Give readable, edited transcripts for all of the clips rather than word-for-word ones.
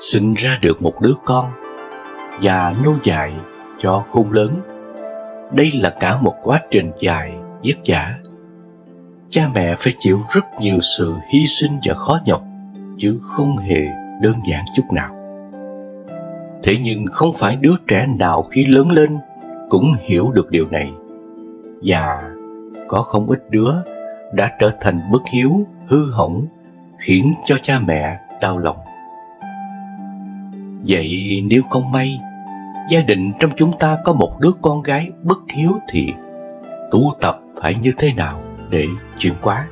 sinh ra được một đứa con và nuôi dạy cho khôn lớn. Đây là cả một quá trình dài, vất vả. Cha mẹ phải chịu rất nhiều sự hy sinh và khó nhọc, chứ không hề đơn giản chút nào. Thế nhưng không phải đứa trẻ nào khi lớn lên cũng hiểu được điều này. Và có không ít đứa đã trở thành bất hiếu, hư hỏng, khiến cho cha mẹ đau lòng. Vậy nếu không may gia đình trong chúng ta có một đứa con gái bất hiếu thì tu tập phải như thế nào để chuyển hóa?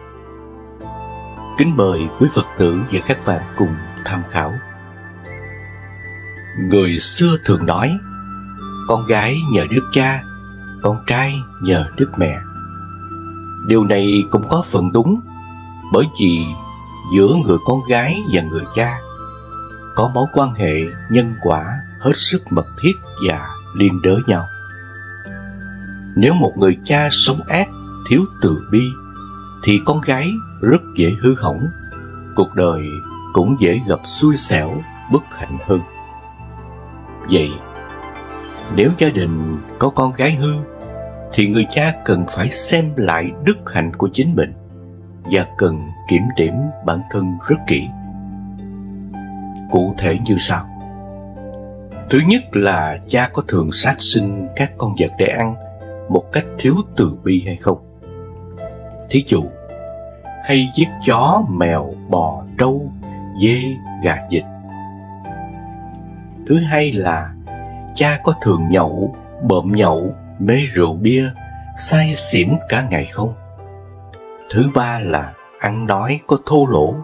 Kính mời quý Phật tử và các bạn cùng tham khảo. Người xưa thường nói, con gái nhờ đức cha, con trai nhờ đức mẹ. Điều này cũng có phần đúng, bởi vì giữa người con gái và người cha có mối quan hệ nhân quả hết sức mật thiết và liên đới nhau. Nếu một người cha sống ác, thiếu từ bi, thì con gái rất dễ hư hỏng, cuộc đời cũng dễ gặp xui xẻo, bất hạnh hơn. Vậy, nếu gia đình có con gái hư, thì người cha cần phải xem lại đức hạnh của chính mình và cần kiểm điểm bản thân rất kỹ. Cụ thể như sau. Thứ nhất là cha có thường sát sinh các con vật để ăn một cách thiếu từ bi hay không? Thí dụ, hay giết chó, mèo, bò, trâu, dê, gà, vịt. Thứ hai là cha có thường nhậu, bợm nhậu, mê rượu bia, say xỉn cả ngày không? Thứ ba là ăn nói có thô lỗ,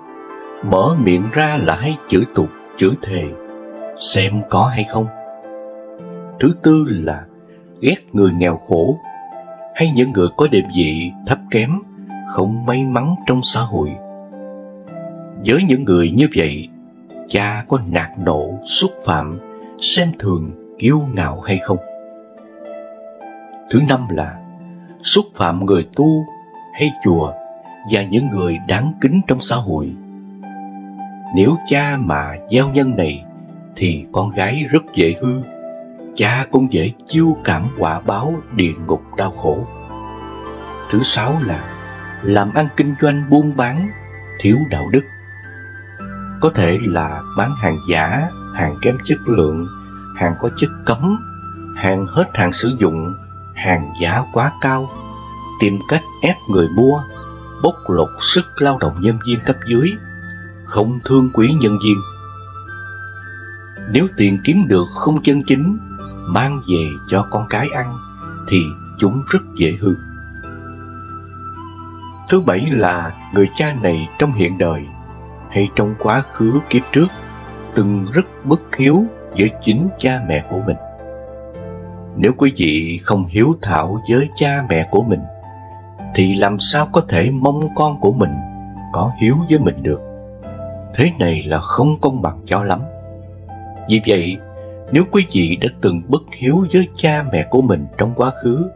mở miệng ra là hay chửi tục, chửi thề, xem có hay không? Thứ tư là ghét người nghèo khổ, hay những người có địa vị thấp kém, không may mắn trong xã hội. Với những người như vậy, cha có nạt nộ, xúc phạm, xem thường, kiêu ngạo hay không? Thứ năm là xúc phạm người tu hay chùa và những người đáng kính trong xã hội. Nếu cha mà gieo nhân này thì con gái rất dễ hư, cha cũng dễ chiêu cảm quả báo địa ngục đau khổ. Thứ sáu là làm ăn kinh doanh buôn bán thiếu đạo đức, có thể là bán hàng giả, hàng kém chất lượng, hàng có chất cấm, hàng hết hạn sử dụng, hàng giá quá cao, tìm cách ép người mua, bóc lột sức lao động nhân viên cấp dưới, không thương quý nhân viên. Nếu tiền kiếm được không chân chính, mang về cho con cái ăn thì chúng rất dễ hư. Thứ bảy là người cha này trong hiện đời hay trong quá khứ kiếp trước từng rất bất hiếu với chính cha mẹ của mình. Nếu quý vị không hiếu thảo với cha mẹ của mình thì làm sao có thể mong con của mình có hiếu với mình được? Thế này là không công bằng cho lắm. Vì vậy, nếu quý vị đã từng bất hiếu với cha mẹ của mình trong quá khứ,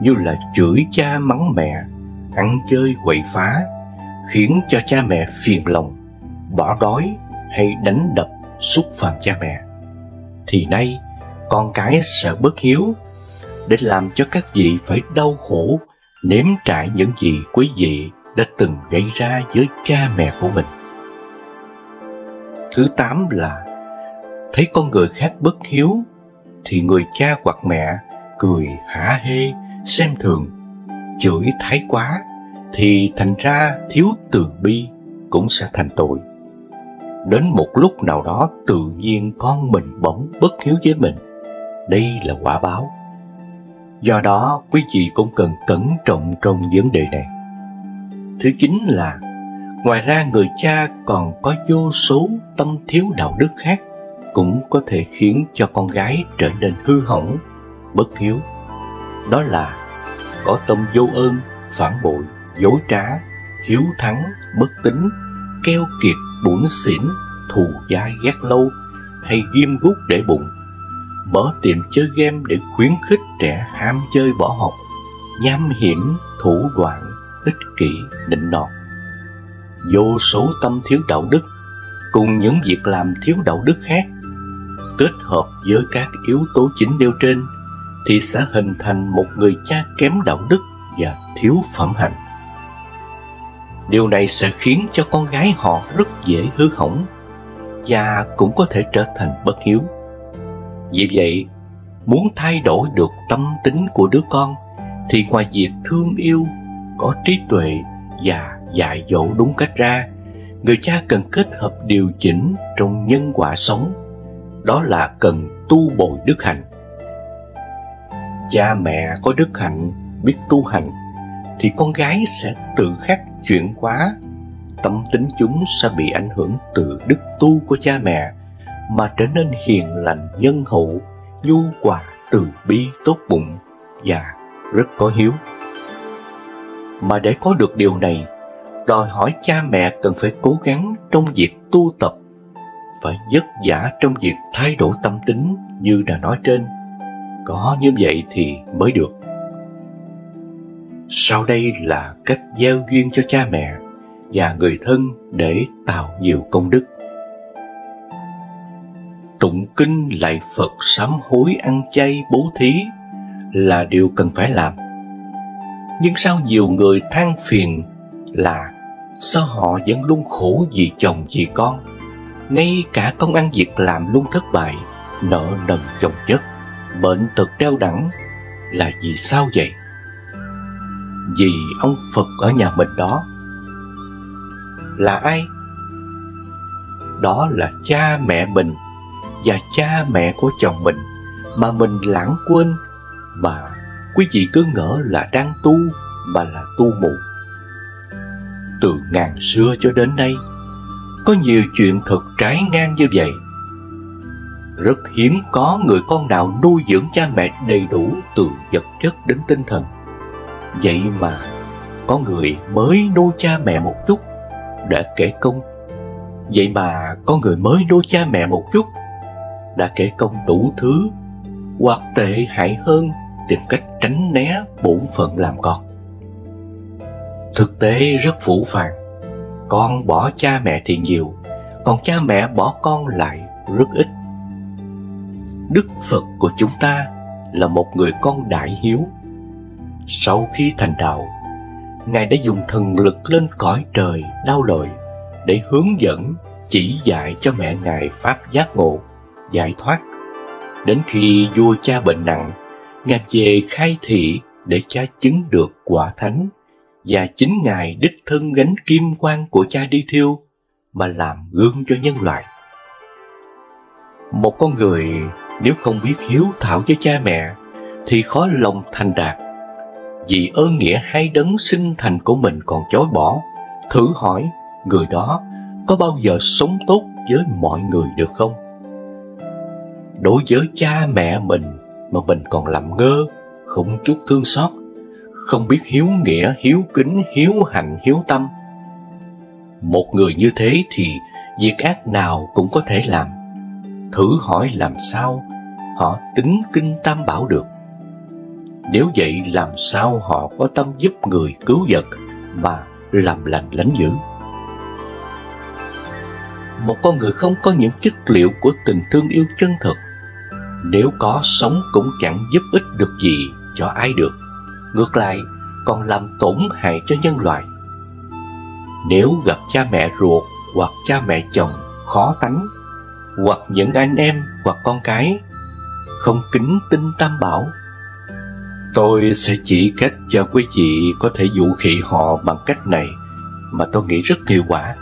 như là chửi cha mắng mẹ, ăn chơi quậy phá, khiến cho cha mẹ phiền lòng, bỏ đói hay đánh đập, xúc phạm cha mẹ, thì nay con cái sẽ bất hiếu để làm cho các vị phải đau khổ, nếm trải những gì quý vị đã từng gây ra với cha mẹ của mình. Thứ tám là thấy con người khác bất hiếu thì người cha hoặc mẹ cười hả hê, xem thường, chửi thái quá thì thành ra thiếu từ bi cũng sẽ thành tội. Đến một lúc nào đó tự nhiên con mình bỗng bất hiếu với mình, đây là quả báo. Do đó quý vị cũng cần cẩn trọng trong vấn đề này. Thứ chín là ngoài ra người cha còn có vô số tâm thiếu đạo đức khác cũng có thể khiến cho con gái trở nên hư hỏng, bất hiếu. Đó là có tâm vô ơn, phản bội, dối trá, hiếu thắng, bất tín, keo kiệt, bủn xỉn, thù dai ghét lâu, hay ghim gút để bụng, mở tiệm chơi game để khuyến khích trẻ ham chơi bỏ học, nham hiểm, thủ đoạn, ích kỷ, nịnh nọt. Vô số tâm thiếu đạo đức cùng những việc làm thiếu đạo đức khác, kết hợp với các yếu tố chính nêu trên thì sẽ hình thành một người cha kém đạo đức và thiếu phẩm hạnh. Điều này sẽ khiến cho con gái họ rất dễ hư hỏng và cũng có thể trở thành bất hiếu. Vì vậy, muốn thay đổi được tâm tính của đứa con thì ngoài việc thương yêu, có trí tuệ và dạy dỗ đúng cách ra, người cha cần kết hợp điều chỉnh trong nhân quả sống, đó là cần tu bồi đức hạnh. Cha mẹ có đức hạnh, biết tu hành thì con gái sẽ tự khắc chuyển hóa, tâm tính chúng sẽ bị ảnh hưởng từ đức tu của cha mẹ mà trở nên hiền lành, nhân hậu, nhu hòa, từ bi, tốt bụng và rất có hiếu. Mà để có được điều này, đòi hỏi cha mẹ cần phải cố gắng trong việc tu tập, phải vất vả trong việc thay đổi tâm tính như đã nói trên. Có như vậy thì mới được. Sau đây là cách gieo duyên cho cha mẹ và người thân để tạo nhiều công đức. Tụng kinh lạy Phật, sám hối, ăn chay, bố thí là điều cần phải làm. Nhưng sao nhiều người than phiền là sao họ vẫn luôn khổ vì chồng vì con, ngay cả công ăn việc làm luôn thất bại, nợ nần chồng chất, bệnh tật đeo đẳng, là vì sao vậy? Vì ông Phật ở nhà mình đó. Là ai? Đó là cha mẹ mình và cha mẹ của chồng mình mà mình lãng quên, mà quý vị cứ ngỡ là đang tu mà là tu mù. Từ ngàn xưa cho đến nay, có nhiều chuyện thật trái ngang như vậy. Rất hiếm có người con nào nuôi dưỡng cha mẹ đầy đủ từ vật chất đến tinh thần. Vậy mà có người mới nuôi cha mẹ một chút đã kể công. Đủ thứ, hoặc tệ hại hơn, tìm cách tránh né bổn phận làm con. Thực tế rất phũ phàng, con bỏ cha mẹ thì nhiều, còn cha mẹ bỏ con lại rất ít. Đức Phật của chúng ta là một người con đại hiếu. Sau khi thành đạo, Ngài đã dùng thần lực lên cõi trời Đao Lợi để hướng dẫn, chỉ dạy cho mẹ Ngài pháp giác ngộ, giải thoát. Đến khi vua cha bệnh nặng, Ngài về khai thị để cha chứng được quả thánh, và chính Ngài đích thân gánh kim quan của cha đi thiêu mà làm gương cho nhân loại. Một con người nếu không biết hiếu thảo với cha mẹ thì khó lòng thành đạt. Vì ơn nghĩa hai đấng sinh thành của mình còn chối bỏ, thử hỏi người đó có bao giờ sống tốt với mọi người được không? Đối với cha mẹ mình mà mình còn làm ngơ, không chút thương xót, không biết hiếu nghĩa, hiếu kính, hiếu hạnh, hiếu tâm, một người như thế thì việc ác nào cũng có thể làm. Thử hỏi làm sao họ tính kinh Tam Bảo được? Nếu vậy làm sao họ có tâm giúp người cứu vật mà làm lành lánh dữ? Một con người không có những chất liệu của tình thương yêu chân thực, nếu có sống cũng chẳng giúp ích được gì cho ai được, ngược lại còn làm tổn hại cho nhân loại. Nếu gặp cha mẹ ruột hoặc cha mẹ chồng khó tánh, hoặc những anh em hoặc con cái không kính tin Tam Bảo, tôi sẽ chỉ cách cho quý vị có thể dụ khỉ họ bằng cách này mà tôi nghĩ rất hiệu quả.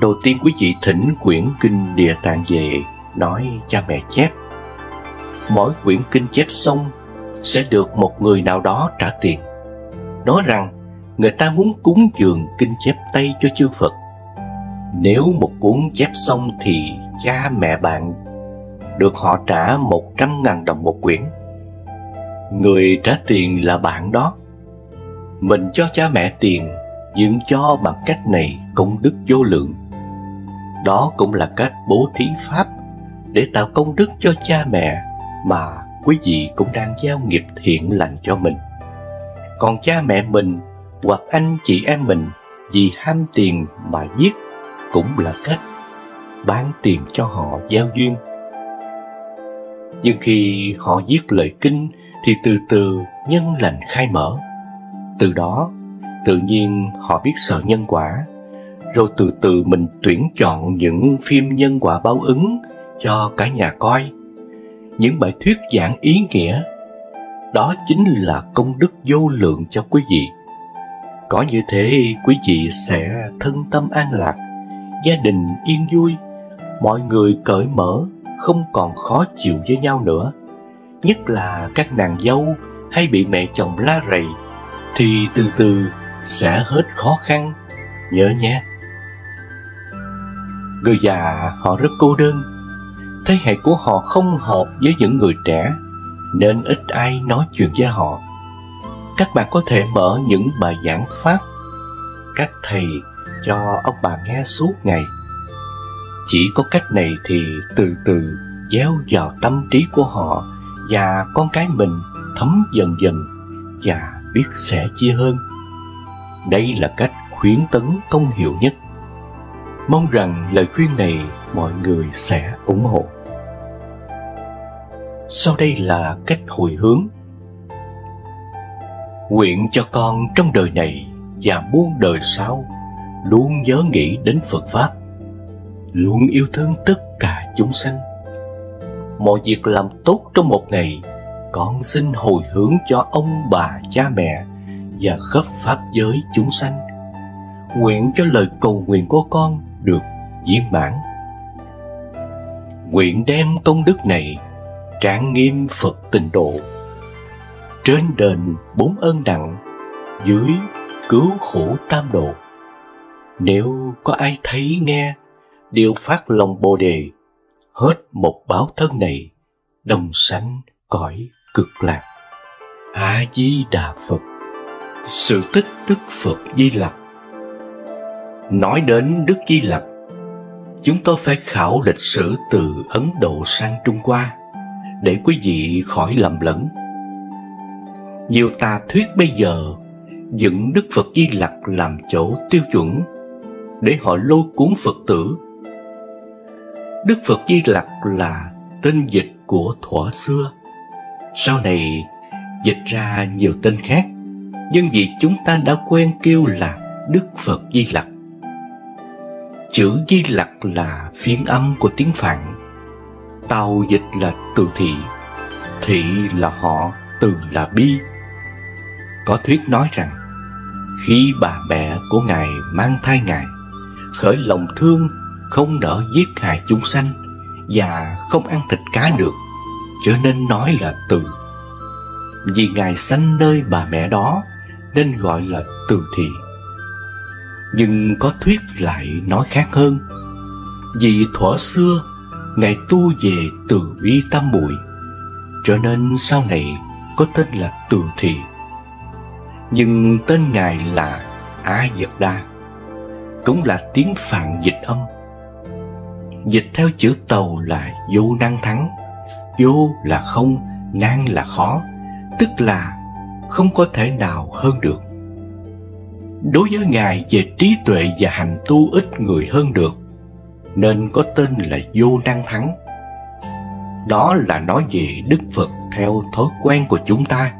Đầu tiên quý vị thỉnh quyển kinh Địa Tạng về nói cha mẹ chép. Mỗi quyển kinh chép xong sẽ được một người nào đó trả tiền, nói rằng người ta muốn cúng dường kinh chép tay cho chư Phật. Nếu một cuốn chép xong thì cha mẹ bạn được họ trả 100.000 đồng một quyển. Người trả tiền là bạn đó. Mình cho cha mẹ tiền nhưng cho bằng cách này công đức vô lượng. Đó cũng là cách bố thí pháp để tạo công đức cho cha mẹ mà quý vị cũng đang gieo nghiệp thiện lành cho mình. Còn cha mẹ mình hoặc anh chị em mình vì ham tiền mà giết cũng là cách bán tìm cho họ giao duyên. Nhưng khi họ viết lời kinh thì từ từ nhân lành khai mở. Từ đó, tự nhiên họ biết sợ nhân quả. Rồi từ từ mình tuyển chọn những phim nhân quả báo ứng cho cả nhà coi, những bài thuyết giảng ý nghĩa. Đó chính là công đức vô lượng cho quý vị. Có như thế quý vị sẽ thân tâm an lạc, gia đình yên vui, mọi người cởi mở, không còn khó chịu với nhau nữa. Nhất là các nàng dâu hay bị mẹ chồng la rầy thì từ từ sẽ hết khó khăn, nhớ nhé. Người già họ rất cô đơn, thế hệ của họ không hợp với những người trẻ nên ít ai nói chuyện với họ. Các bạn có thể mở những bài giảng pháp các thầy cho ông bà nghe suốt ngày. Chỉ có cách này thì từ từ gieo vào tâm trí của họ và con cái mình thấm dần dần và biết sẻ chia hơn. Đây là cách khuyến tấn công hiệu nhất. Mong rằng lời khuyên này mọi người sẽ ủng hộ. Sau đây là cách hồi hướng. Nguyện cho con trong đời này và muôn đời sau luôn nhớ nghĩ đến Phật Pháp, luôn yêu thương tất cả chúng sanh. Mọi việc làm tốt trong một ngày, con xin hồi hướng cho ông bà cha mẹ và khắp pháp giới chúng sanh. Nguyện cho lời cầu nguyện của con được viên mãn. Nguyện đem công đức này trang nghiêm Phật tịnh độ, trên đền 4 ơn đặng, dưới cứu khổ tam độ. Nếu có ai thấy nghe đều phát lòng Bồ đề, hết một báo thân này đồng sanh cõi cực lạc. A Di Đà Phật. Sự tích Đức Phật Di Lặc. Nói đến Đức Di Lặc, chúng tôi phải khảo lịch sử từ Ấn Độ sang Trung Hoa để quý vị khỏi lầm lẫn. Nhiều tà thuyết bây giờ dựng Đức Phật Di Lặc làm chỗ tiêu chuẩn để họ lôi cuốn Phật tử. Đức Phật Di Lặc là tên dịch của thuở xưa. Sau này dịch ra nhiều tên khác, nhưng vì chúng ta đã quen kêu là Đức Phật Di Lặc. Chữ Di Lặc là phiên âm của tiếng Phạn. Tào dịch là Từ Thị, Thị là họ, Từ là bi. Có thuyết nói rằng khi bà mẹ của Ngài mang thai Ngài, khởi lòng thương không nỡ giết hại chúng sanh và không ăn thịt cá được, cho nên nói là Từ. Vì Ngài sanh nơi bà mẹ đó nên gọi là Từ Thị. Nhưng có thuyết lại nói khác hơn. Vì thuở xưa Ngài tu về từ bi tam muội, cho nên sau này có tên là Từ Thị. Nhưng tên Ngài là Á Vật Đa, cũng là tiếng Phạn dịch âm. Dịch theo chữ Tàu là vô năng thắng. Vô là không, nan là khó, tức là không có thể nào hơn được. Đối với Ngài về trí tuệ và hành tu ít người hơn được, nên có tên là vô năng thắng. Đó là nói về Đức Phật theo thói quen của chúng ta.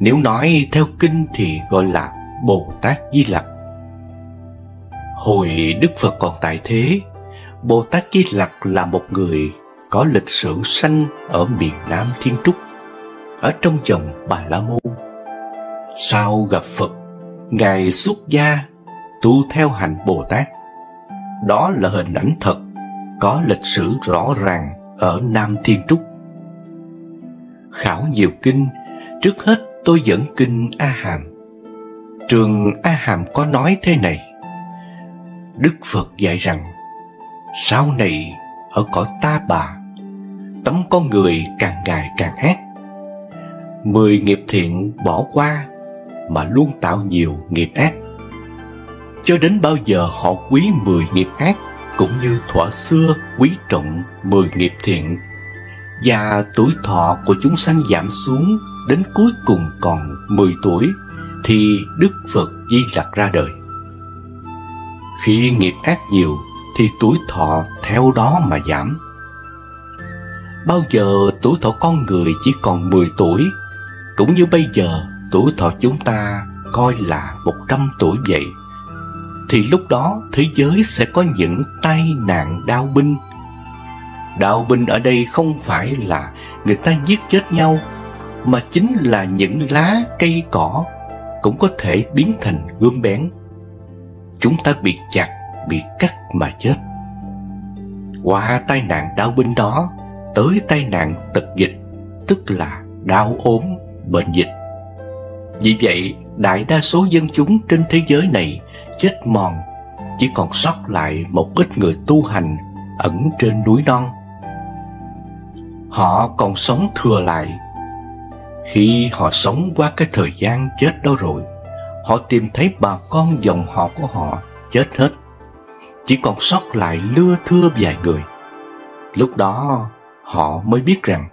Nếu nói theo kinh thì gọi là Bồ Tát Di Lặc. Hồi Đức Phật còn tại thế, Bồ Tát Di Lặc là một người có lịch sử sanh ở miền Nam Thiên Trúc, ở trong dòng Bà La Môn. Sau gặp Phật, Ngài xuất gia tu theo hạnh Bồ Tát. Đó là hình ảnh thật, có lịch sử rõ ràng ở Nam Thiên Trúc. Khảo nhiều kinh, trước hết tôi dẫn kinh A Hàm. Trường A Hàm có nói thế này: Đức Phật dạy rằng sau này ở cõi Ta Bà, tấm con người càng ngày càng ác, 10 nghiệp thiện bỏ qua mà luôn tạo nhiều nghiệp ác. Cho đến bao giờ họ quý 10 nghiệp ác, cũng như thuở xưa quý trọng 10 nghiệp thiện, và tuổi thọ của chúng sanh giảm xuống đến cuối cùng còn 10 tuổi thì Đức Phật Di Lặc ra đời. Khi nghiệp ác nhiều thì tuổi thọ theo đó mà giảm. Bao giờ tuổi thọ con người chỉ còn 10 tuổi, cũng như bây giờ tuổi thọ chúng ta coi là 100 tuổi vậy, thì lúc đó thế giới sẽ có những tai nạn đao binh. Đạo binh ở đây không phải là người ta giết chết nhau, mà chính là những lá cây cỏ cũng có thể biến thành gươm bén. Chúng ta bị chặt, bị cắt mà chết. Qua tai nạn đạo binh đó, tới tai nạn tật dịch, tức là đau ốm, bệnh dịch. Vì vậy, đại đa số dân chúng trên thế giới này chết mòn, chỉ còn sót lại một ít người tu hành ẩn trên núi non. Họ còn sống thừa lại. Khi họ sống qua cái thời gian chết đó rồi, họ tìm thấy bà con dòng họ của họ chết hết, chỉ còn sót lại lưa thưa vài người. Lúc đó họ mới biết rằng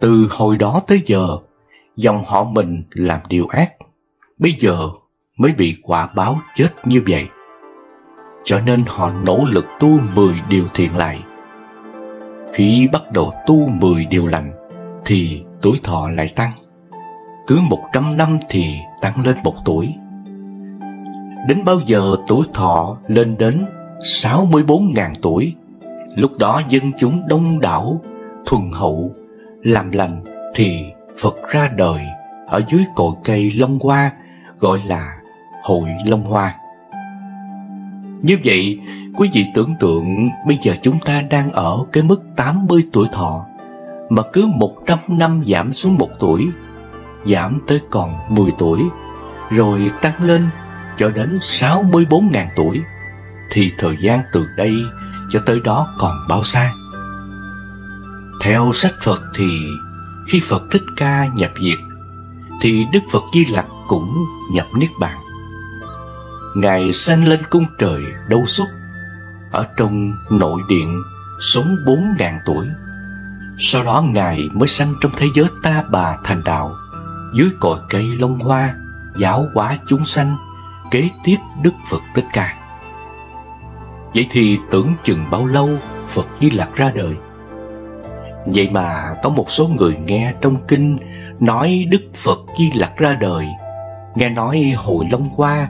từ hồi đó tới giờ dòng họ mình làm điều ác, bây giờ mới bị quả báo chết như vậy. Cho nên họ nỗ lực tu 10 điều thiện lại. Khi bắt đầu tu 10 điều lành thì tuổi thọ lại tăng. Cứ 100 năm thì tăng lên 1 tuổi. Đến bao giờ tuổi thọ lên đến 64.000 tuổi, lúc đó dân chúng đông đảo, thuần hậu, làm lành, thì Phật ra đời ở dưới cội cây Long Hoa, gọi là Hội Long Hoa. Như vậy, quý vị tưởng tượng bây giờ chúng ta đang ở cái mức 80 tuổi thọ, mà cứ 100 năm giảm xuống 1 tuổi, giảm tới còn 10 tuổi, rồi tăng lên cho đến 64.000 tuổi, thì thời gian từ đây cho tới đó còn bao xa? Theo sách Phật thì khi Phật Thích Ca nhập diệt, thì Đức Phật Di Lặc cũng nhập Niết Bàn. Ngài sanh lên cung trời Đâu Xuất, ở trong nội điện sống 4.000 tuổi. Sau đó Ngài mới sanh trong thế giới Ta Bà thành đạo, dưới cội cây Long Hoa, giáo hóa chúng sanh, kế tiếp Đức Phật Thích Ca. Vậy thì tưởng chừng bao lâu Phật Di Lặc ra đời? Vậy mà có một số người nghe trong kinh nói Đức Phật Di Lặc ra đời, nghe nói Hội Long Hoa,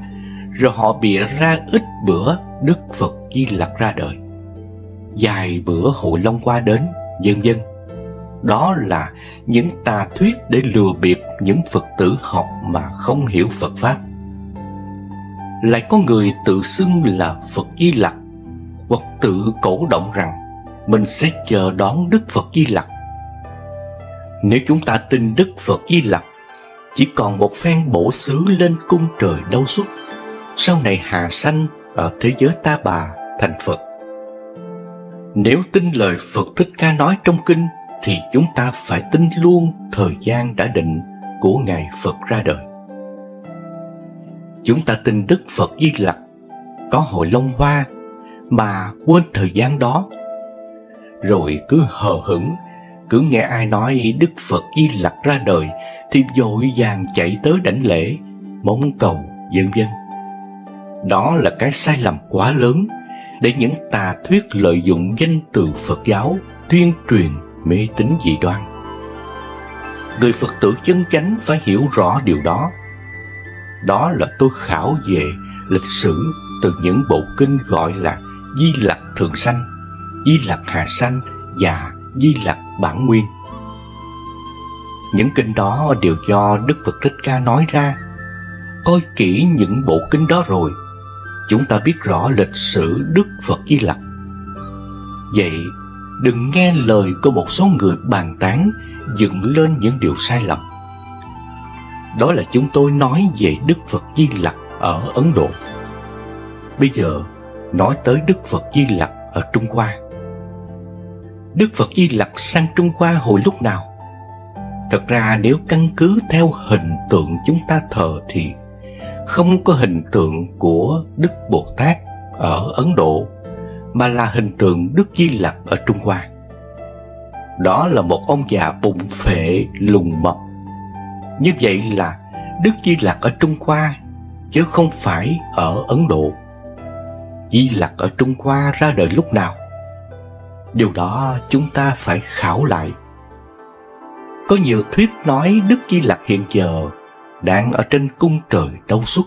rồi họ bịa ra ít bữa Đức Phật Di Lặc ra đời, vài bữa Hội Long Hoa đến, vân vân. Đó là những tà thuyết để lừa bịp những Phật tử học mà không hiểu Phật Pháp. Lại có người tự xưng là Phật Di Lặc, hoặc tự cổ động rằng mình sẽ chờ đón Đức Phật Di Lặc. Nếu chúng ta tin Đức Phật Di Lặc chỉ còn một phen bổ xứ lên cung trời Đâu Xuất, sau này hạ sanh ở thế giới Ta Bà thành Phật. Nếu tin lời Phật Thích Ca nói trong kinh, thì chúng ta phải tin luôn thời gian đã định của Ngài Phật ra đời. Chúng ta tin Đức Phật Di Lặc có Hội Long Hoa mà quên thời gian đó, rồi cứ hờ hững, cứ nghe ai nói Đức Phật Di Lặc ra đời thì vội vàng chạy tới đảnh lễ, mong cầu, vân vân. Đó là cái sai lầm quá lớn để những tà thuyết lợi dụng danh từ Phật giáo tuyên truyền mê tín dị đoan. Người Phật tử chân chánh phải hiểu rõ điều đó. Đó là tôi khảo về lịch sử từ những bộ kinh gọi là Di Lặc Thượng Sanh, Di Lặc Hạ Sanh và Di Lặc Bản Nguyên. Những kinh đó đều do Đức Phật Thích Ca nói ra. Coi kỹ những bộ kinh đó rồi, chúng ta biết rõ lịch sử Đức Phật Di Lặc. Vậy đừng nghe lời của một số người bàn tán dựng lên những điều sai lầm. Đó là chúng tôi nói về Đức Phật Di Lặc ở Ấn Độ. Bây giờ nói tới Đức Phật Di Lặc ở Trung Hoa. Đức Phật Di Lặc sang Trung Hoa hồi lúc nào? Thật ra nếu căn cứ theo hình tượng chúng ta thờ thì không có hình tượng của Đức Bồ Tát ở Ấn Độ, mà là hình tượng Đức Di Lặc ở Trung Hoa. Đó là một ông già bụng phệ lùn mập. Như vậy là Đức Di Lặc ở Trung Hoa chứ không phải ở Ấn Độ. Di lặc ở Trung Hoa ra đời lúc nào? Điều đó chúng ta phải khảo lại. Có nhiều thuyết nói Đức Di Lặc hiện giờ đang ở trên cung trời Đâu Xuất.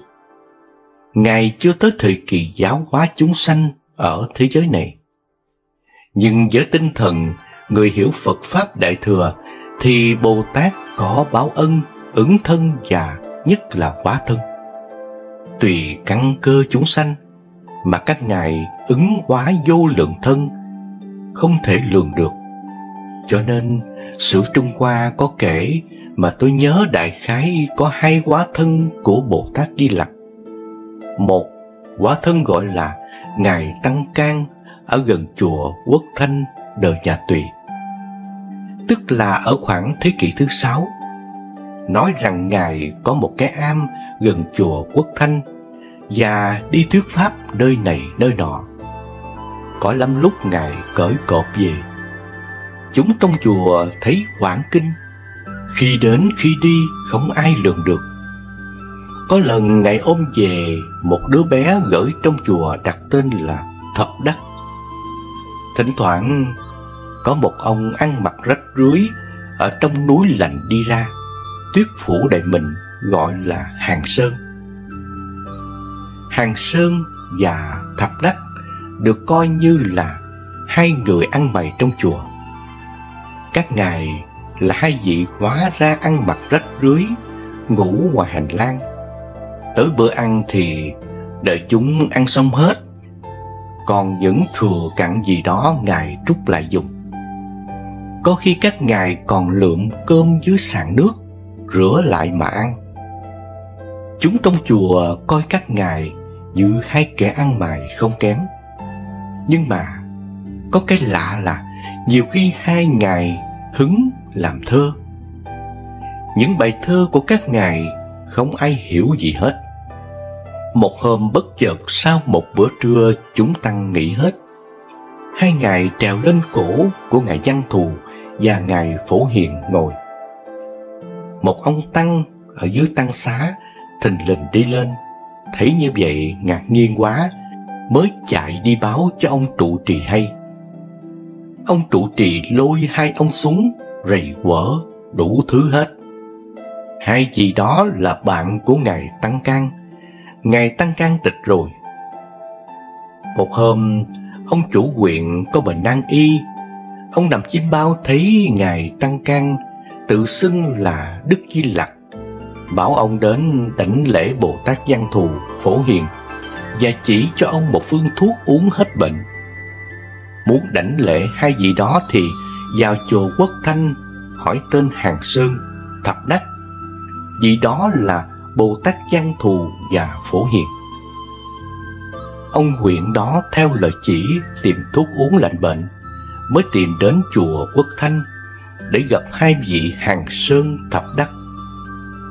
Ngài chưa tới thời kỳ giáo hóa chúng sanh ở thế giới này. Nhưng với tinh thần người hiểu Phật Pháp Đại Thừa thì Bồ Tát có báo ân, ứng thân và nhất là hóa thân. Tùy căn cơ chúng sanh mà các ngài ứng hóa vô lượng thân, không thể lường được. Cho nên sử Trung Hoa có kể mà tôi nhớ đại khái có hai hóa thân của Bồ Tát Di Lặc. Một hóa thân gọi là Ngài Tăng Can ở gần chùa Quốc Thanh đời nhà Tùy, tức là ở khoảng thế kỷ thứ 6. Nói rằng Ngài có một cái am gần chùa Quốc Thanh và đi thuyết pháp nơi này nơi nọ. Có lắm lúc Ngài cởi cột về, chúng trong chùa thấy hoảng kinh, khi đến khi đi không ai lường được. Có lần Ngài ôm về một đứa bé gửi trong chùa đặt tên là Thập Đắc. Thỉnh thoảng có một ông ăn mặc rách rưới ở trong núi lạnh đi ra, tuyết phủ đầy mình, gọi là Hàng Sơn. Hàng Sơn và Thập Đắc được coi như là hai người ăn mày trong chùa. Các ngài là hai vị hóa ra ăn mặc rách rưới, ngủ ngoài hành lang. Tới bữa ăn thì đợi chúng ăn xong hết, còn những thừa cặn gì đó ngài trút lại dùng. Có khi các ngài còn lượm cơm dưới sàn nước, rửa lại mà ăn. Chúng trong chùa coi các ngài như hai kẻ ăn mày không kém. Nhưng mà có cái lạ là nhiều khi hai ngài hứng làm thơ. Những bài thơ của các ngài không ai hiểu gì hết. Một hôm bất chợt sau một bữa trưa chúng tăng nghỉ hết, hai ngài trèo lên cổ của ngài Văn Thù và ngài Phổ Hiền ngồi. Một ông tăng ở dưới tăng xá thình lình đi lên, thấy như vậy ngạc nhiên quá, mới chạy đi báo cho ông trụ trì hay. Ông trụ trì lôi hai ông xuống, rầy quở đủ thứ hết. Hai vị đó là bạn của ngài Tăng Can. Ngài Tăng Can tịch rồi. Một hôm, ông chủ huyện có bệnh nan y. Ông nằm chiêm bao thấy ngài Tăng Can tự xưng là Đức Di Lặc, bảo ông đến đảnh lễ Bồ Tát Văn Thù, Phổ Hiền và chỉ cho ông một phương thuốc uống hết bệnh. Muốn đảnh lễ hai vị đó thì vào chùa Quốc Thanh hỏi tên Hàng Sơn, Thập Đắc, vị đó là Bồ Tát Văn Thù và Phổ Hiền. Ông huyện đó theo lời chỉ tìm thuốc uống lành bệnh, mới tìm đến chùa Quốc Thanh để gặp hai vị Hàng Sơn, Thập Đắc.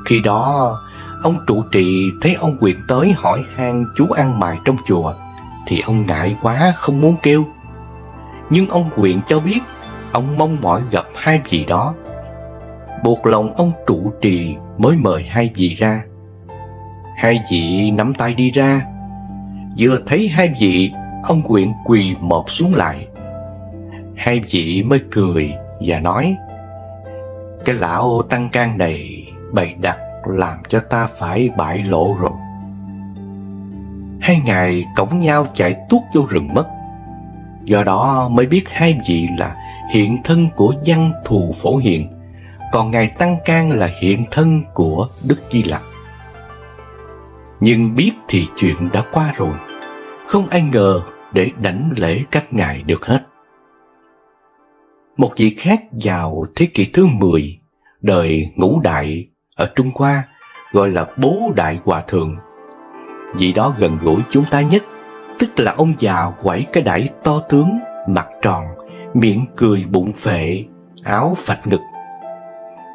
Khi đó ông trụ trì thấy ông huyện tới hỏi han chú ăn mày trong chùa thì ông ngại quá không muốn kêu. Nhưng ông huyện cho biết ông mong mỏi gặp hai vị đó, buộc lòng ông trụ trì mới mời hai vị ra. Hai vị nắm tay đi ra, vừa thấy hai vị ông huyện quỳ mọp xuống lại. Hai vị mới cười và nói: cái lão Tăng Can này bày đặt làm cho ta phải bại lộ rồi. Hai ngài cõng nhau chạy tuốt vô rừng mất. Do đó mới biết hai vị là hiện thân của Văn Thù, Phổ Hiền, còn ngài Tăng Can là hiện thân của Đức Di Lặc. Nhưng biết thì chuyện đã qua rồi, không ai ngờ để đảnh lễ các ngài được hết. Một vị khác vào thế kỷ thứ 10, đời Ngũ Đại ở Trung Hoa, gọi là Bố Đại Hòa Thượng. Vị đó gần gũi chúng ta nhất, tức là ông già quẩy cái đẩy to tướng, mặt tròn, miệng cười bụng phệ, áo phạch ngực.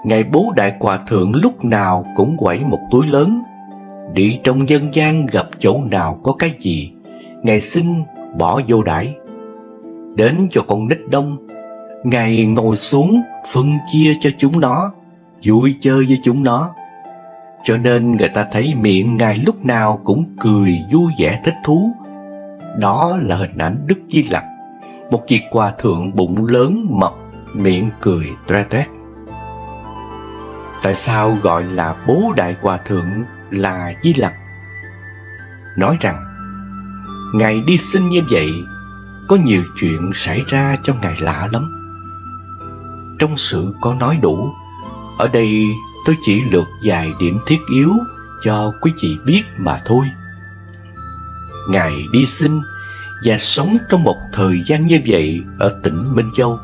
Ngài Bố Đại Hòa Thượng lúc nào cũng quẩy một túi lớn. Đi trong dân gian gặp chỗ nào có cái gì, ngài xin bỏ vô đãi. Đến cho con nít đông, ngài ngồi xuống phân chia cho chúng nó, vui chơi với chúng nó. Cho nên người ta thấy miệng ngài lúc nào cũng cười vui vẻ thích thú. Đó là hình ảnh Đức Di Lặc, một vị hòa thượng bụng lớn mập, miệng cười toe toét. Tại sao gọi là bố đại hòa thượng là Di Lặc? Nói rằng Ngài đi xin như vậy, có nhiều chuyện xảy ra cho Ngài lạ lắm. Trong sự có nói đủ, ở đây tôi chỉ lượt vài điểm thiết yếu cho quý vị biết mà thôi. Ngài đi xin và sống trong một thời gian như vậy ở tỉnh Minh Châu.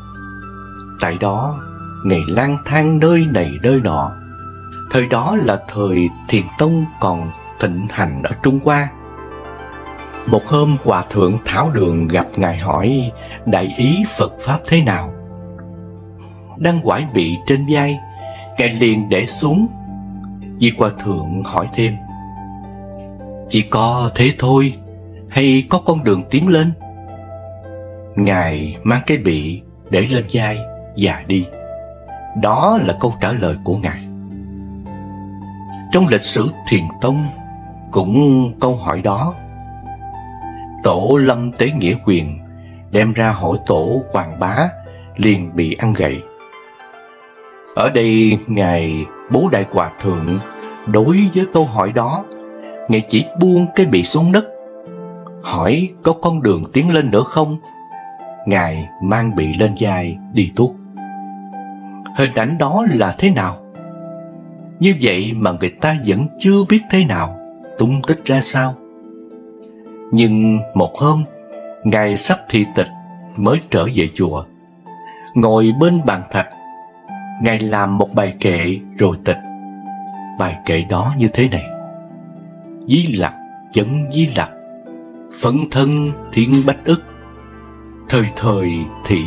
Tại đó, Ngài lang thang nơi này nơi nọ. Thời đó là thời Thiền Tông còn thịnh hành ở Trung Hoa. Một hôm, Hòa Thượng Thảo Đường gặp Ngài hỏi đại ý Phật Pháp thế nào. Đang quải bị trên vai, Ngài liền để xuống. Vị Hòa Thượng hỏi thêm: chỉ có thế thôi hay có con đường tiến lên? Ngài mang cái bị để lên vai và đi. Đó là câu trả lời của Ngài. Trong lịch sử Thiền Tông cũng câu hỏi đó. Tổ Lâm Tế Nghĩa Quyền đem ra hỏi tổ Hoàng Bá liền bị ăn gậy. Ở đây Ngài Bố Đại Hòa Thượng đối với câu hỏi đó, Ngài chỉ buông cái bị xuống đất, hỏi có con đường tiến lên nữa không. Ngài mang bị lên vai đi tuốt. Hình ảnh đó là thế nào? Như vậy mà người ta vẫn chưa biết thế nào, tung tích ra sao. Nhưng một hôm, Ngài sắp thị tịch mới trở về chùa. Ngồi bên bàn thạch, Ngài làm một bài kệ rồi tịch. Bài kệ đó như thế này: Di Lặc chấn Di Lặc, phấn thân thiên bách ức. Thời thời thị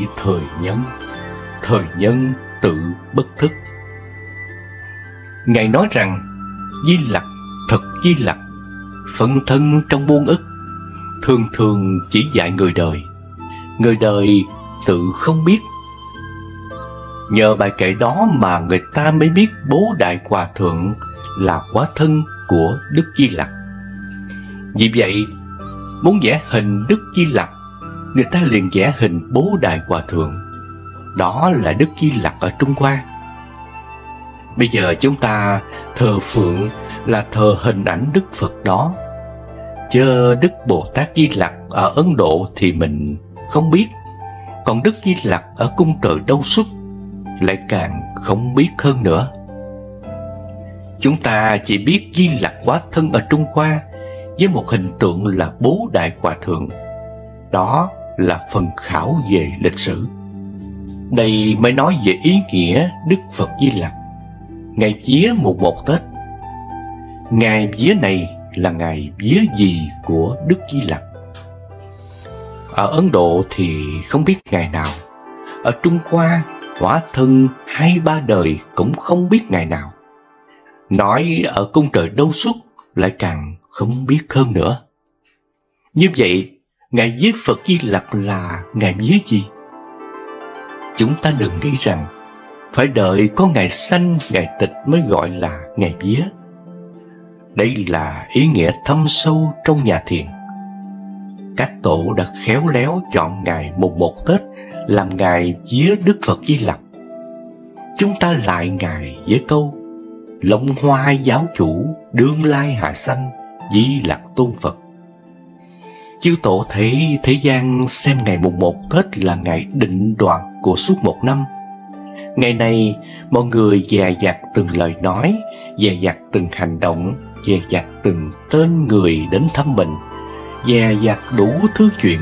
thời nhân tự bất thức. Ngài nói rằng Di Lặc thật Di Lặc, phấn thân trong muôn ức, thường thường chỉ dạy người đời. Người đời tự không biết. Nhờ bài kệ đó mà người ta mới biết Bố Đại Hòa Thượng là hóa thân của Đức Di Lặc. Vì vậy, muốn vẽ hình Đức Di Lặc, người ta liền vẽ hình Bố Đại Hòa Thượng. Đó là Đức Di Lặc ở Trung Hoa. Bây giờ chúng ta thờ phượng là thờ hình ảnh Đức Phật đó. Chớ Đức Bồ Tát Di Lặc ở Ấn Độ thì mình không biết, còn Đức Di Lặc ở cung trời Đâu Xuất lại càng không biết hơn nữa. Chúng ta chỉ biết Di Lặc hóa thân ở Trung Hoa với một hình tượng là Bố Đại Hòa Thượng. Đó là phần khảo về lịch sử. Đây mới nói về ý nghĩa Đức Phật Di Lặc. Ngày vía mùng một Tết, ngày vía này là ngày vía gì của Đức Di Lặc? Ở Ấn Độ thì không biết ngày nào. Ở Trung Hoa, hóa thân 2-3 đời cũng không biết ngày nào. Nói ở cung trời Đâu Xuất lại càng không biết hơn nữa. Như vậy, ngày vía Phật Di Lặc là ngày vía gì? Chúng ta đừng nghĩ rằng phải đợi có ngày sanh, ngày tịch mới gọi là ngày vía. Đây là ý nghĩa thâm sâu trong nhà thiền. Các tổ đã khéo léo chọn ngày mùng một Tết làm ngày vía Đức Phật Di Lặc. Chúng ta lại ngày với câu Long Hoa giáo chủ đương lai hạ sanh, Di Lặc tôn Phật. Chư tổ thấy thế gian xem ngày mùng một Tết là ngày định đoạn của suốt một năm. Ngày này mọi người dè dặt từng lời nói, dè dặt từng hành động, dè dặt từng tên người đến thăm mình, dè dặt đủ thứ chuyện.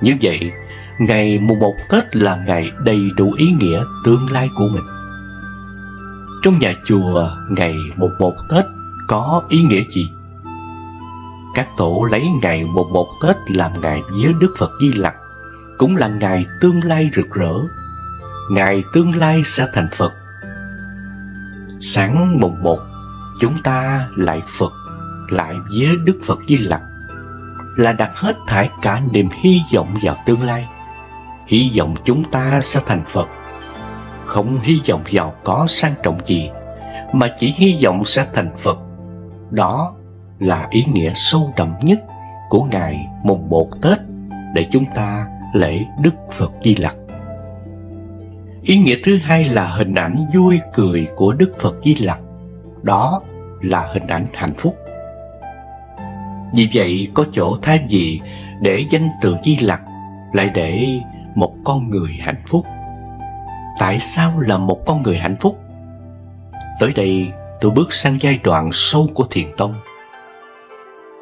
Như vậy, ngày mùng một Tết là ngày đầy đủ ý nghĩa tương lai của mình. Trong nhà chùa, ngày mùng một Tết có ý nghĩa gì? Các tổ lấy ngày mùng một Tết làm ngày vía Đức Phật Di Lặc, cũng là ngày tương lai rực rỡ. Ngày tương lai sẽ thành Phật. Sáng mùng một, chúng ta lại Phật, lại vía Đức Phật Di Lặc, là đặt hết thảy cả niềm hy vọng vào tương lai. Hy vọng chúng ta sẽ thành Phật, không hy vọng vào có sang trọng gì, mà chỉ hy vọng sẽ thành Phật. Đó là ý nghĩa sâu đậm nhất của ngày mùng 1 Tết để chúng ta lễ Đức Phật Di Lặc. Ý nghĩa thứ hai là hình ảnh vui cười của Đức Phật Di Lặc, đó là hình ảnh hạnh phúc. Vì vậy có chỗ thay vì để danh từ Di Lặc lại để một con người hạnh phúc. Tại sao là một con người hạnh phúc? Tới đây tôi bước sang giai đoạn sâu của Thiền Tông.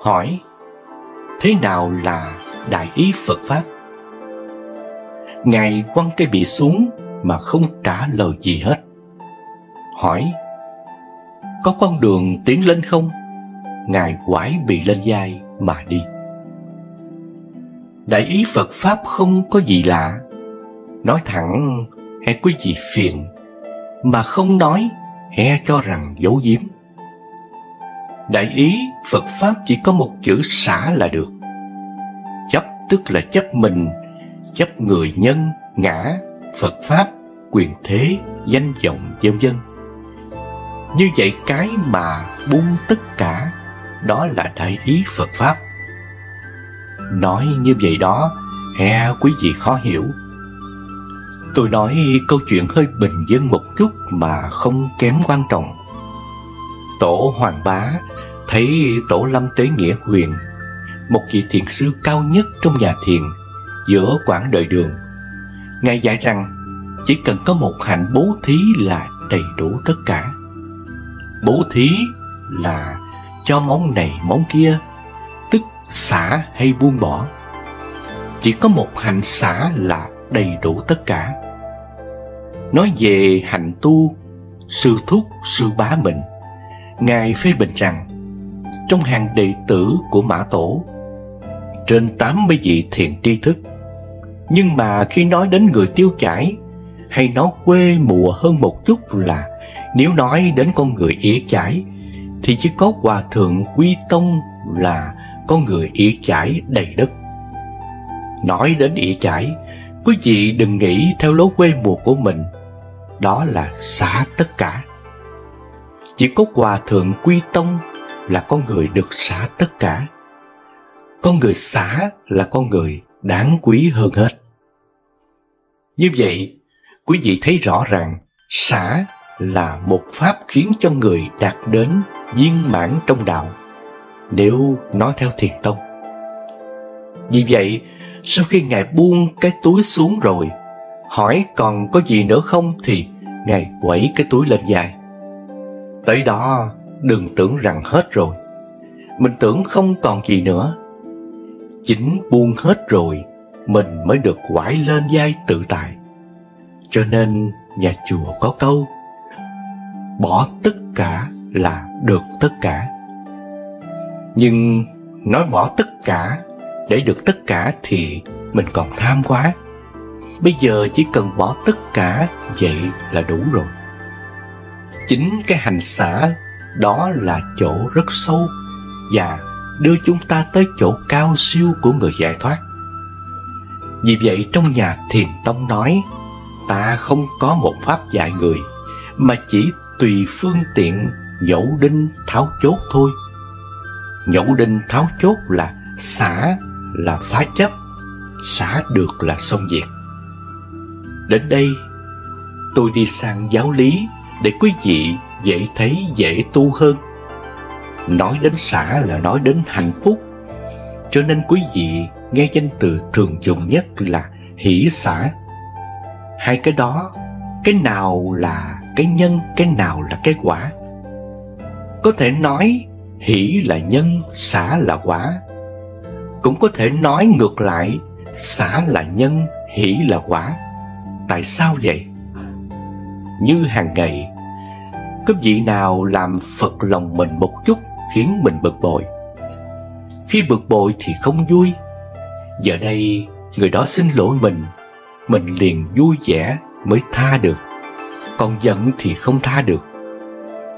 Hỏi, thế nào là đại ý Phật Pháp? Ngài quăng cây bị xuống mà không trả lời gì hết. Hỏi, có con đường tiến lên không? Ngài quải bị lên vai mà đi. Đại ý Phật Pháp không có gì lạ. Nói thẳng, hễ quý vị phiền, mà không nói, hễ cho rằng giấu giếm. Đại ý Phật Pháp chỉ có một chữ xả là được. Chấp tức là chấp mình, chấp người nhân, ngã, Phật Pháp, quyền thế, danh vọng vân vân. Như vậy cái mà buông tất cả, đó là đại ý Phật Pháp. Nói như vậy đó, quý vị khó hiểu. Tôi nói câu chuyện hơi bình dân một chút mà không kém quan trọng. Tổ Hoàng Bá thấy Tổ Lâm Tế Nghĩa Huyền, một vị thiền sư cao nhất trong nhà thiền giữa quãng đời Đường. Ngài dạy rằng chỉ cần có một hạnh bố thí là đầy đủ tất cả. Bố thí là cho món này món kia, tức xả hay buông bỏ. Chỉ có một hạnh xả là đầy đủ tất cả. Nói về hạnh tu, Sư Thúc Sư Bá Mình, Ngài phê bình rằng trong hàng đệ tử của Mã Tổ trên 80 vị thiền tri thức, nhưng mà khi nói đến người tiêu chảy hay nói quê mùa hơn một chút là nếu nói đến con người ỉa chải thì chỉ có Hòa Thượng Quy Tông là con người ỉa chải đầy đất. Nói đến ỉa chải, quý vị đừng nghĩ theo lối quê mùa của mình, đó là xả tất cả. Chỉ có Hòa Thượng Quy Tông là con người được xả tất cả. Con người xả là con người đáng quý hơn hết. Như vậy, quý vị thấy rõ rằng xả là một pháp khiến cho người đạt đến viên mãn trong đạo, nếu nói theo Thiền Tông. Vì vậy, sau khi Ngài buông cái túi xuống rồi, hỏi còn có gì nữa không thì Ngài quẩy cái túi lên vai. Tới đó đừng tưởng rằng hết rồi, mình tưởng không còn gì nữa. Chính buông hết rồi mình mới được quải lên vai tự tại. Cho nên nhà chùa có câu bỏ tất cả là được tất cả. Nhưng nói bỏ tất cả để được tất cả thì mình còn tham quá. Bây giờ chỉ cần bỏ tất cả, vậy là đủ rồi. Chính cái hành xả đó là chỗ rất sâu và đưa chúng ta tới chỗ cao siêu của người giải thoát. Vì vậy trong nhà Thiền Tông nói, ta không có một pháp dạy người, mà chỉ tùy phương tiện nhổ đinh tháo chốt thôi. Nhổ đinh tháo chốt là xả, là phá chấp. Xả được là xong việc. Đến đây tôi đi sang giáo lý để quý vị dễ thấy dễ tu hơn. Nói đến xả là nói đến hạnh phúc, cho nên quý vị nghe danh từ thường dùng nhất là hỷ xả. Hai cái đó, cái nào là cái nhân, cái nào là cái quả? Có thể nói hỷ là nhân, xả là quả. Cũng có thể nói ngược lại, xả là nhân, hỷ là quả. Tại sao vậy? Như hàng ngày, có vị nào làm phật lòng mình một chút khiến mình bực bội. Khi bực bội thì không vui. Giờ đây người đó xin lỗi mình liền vui vẻ mới tha được. Còn giận thì không tha được.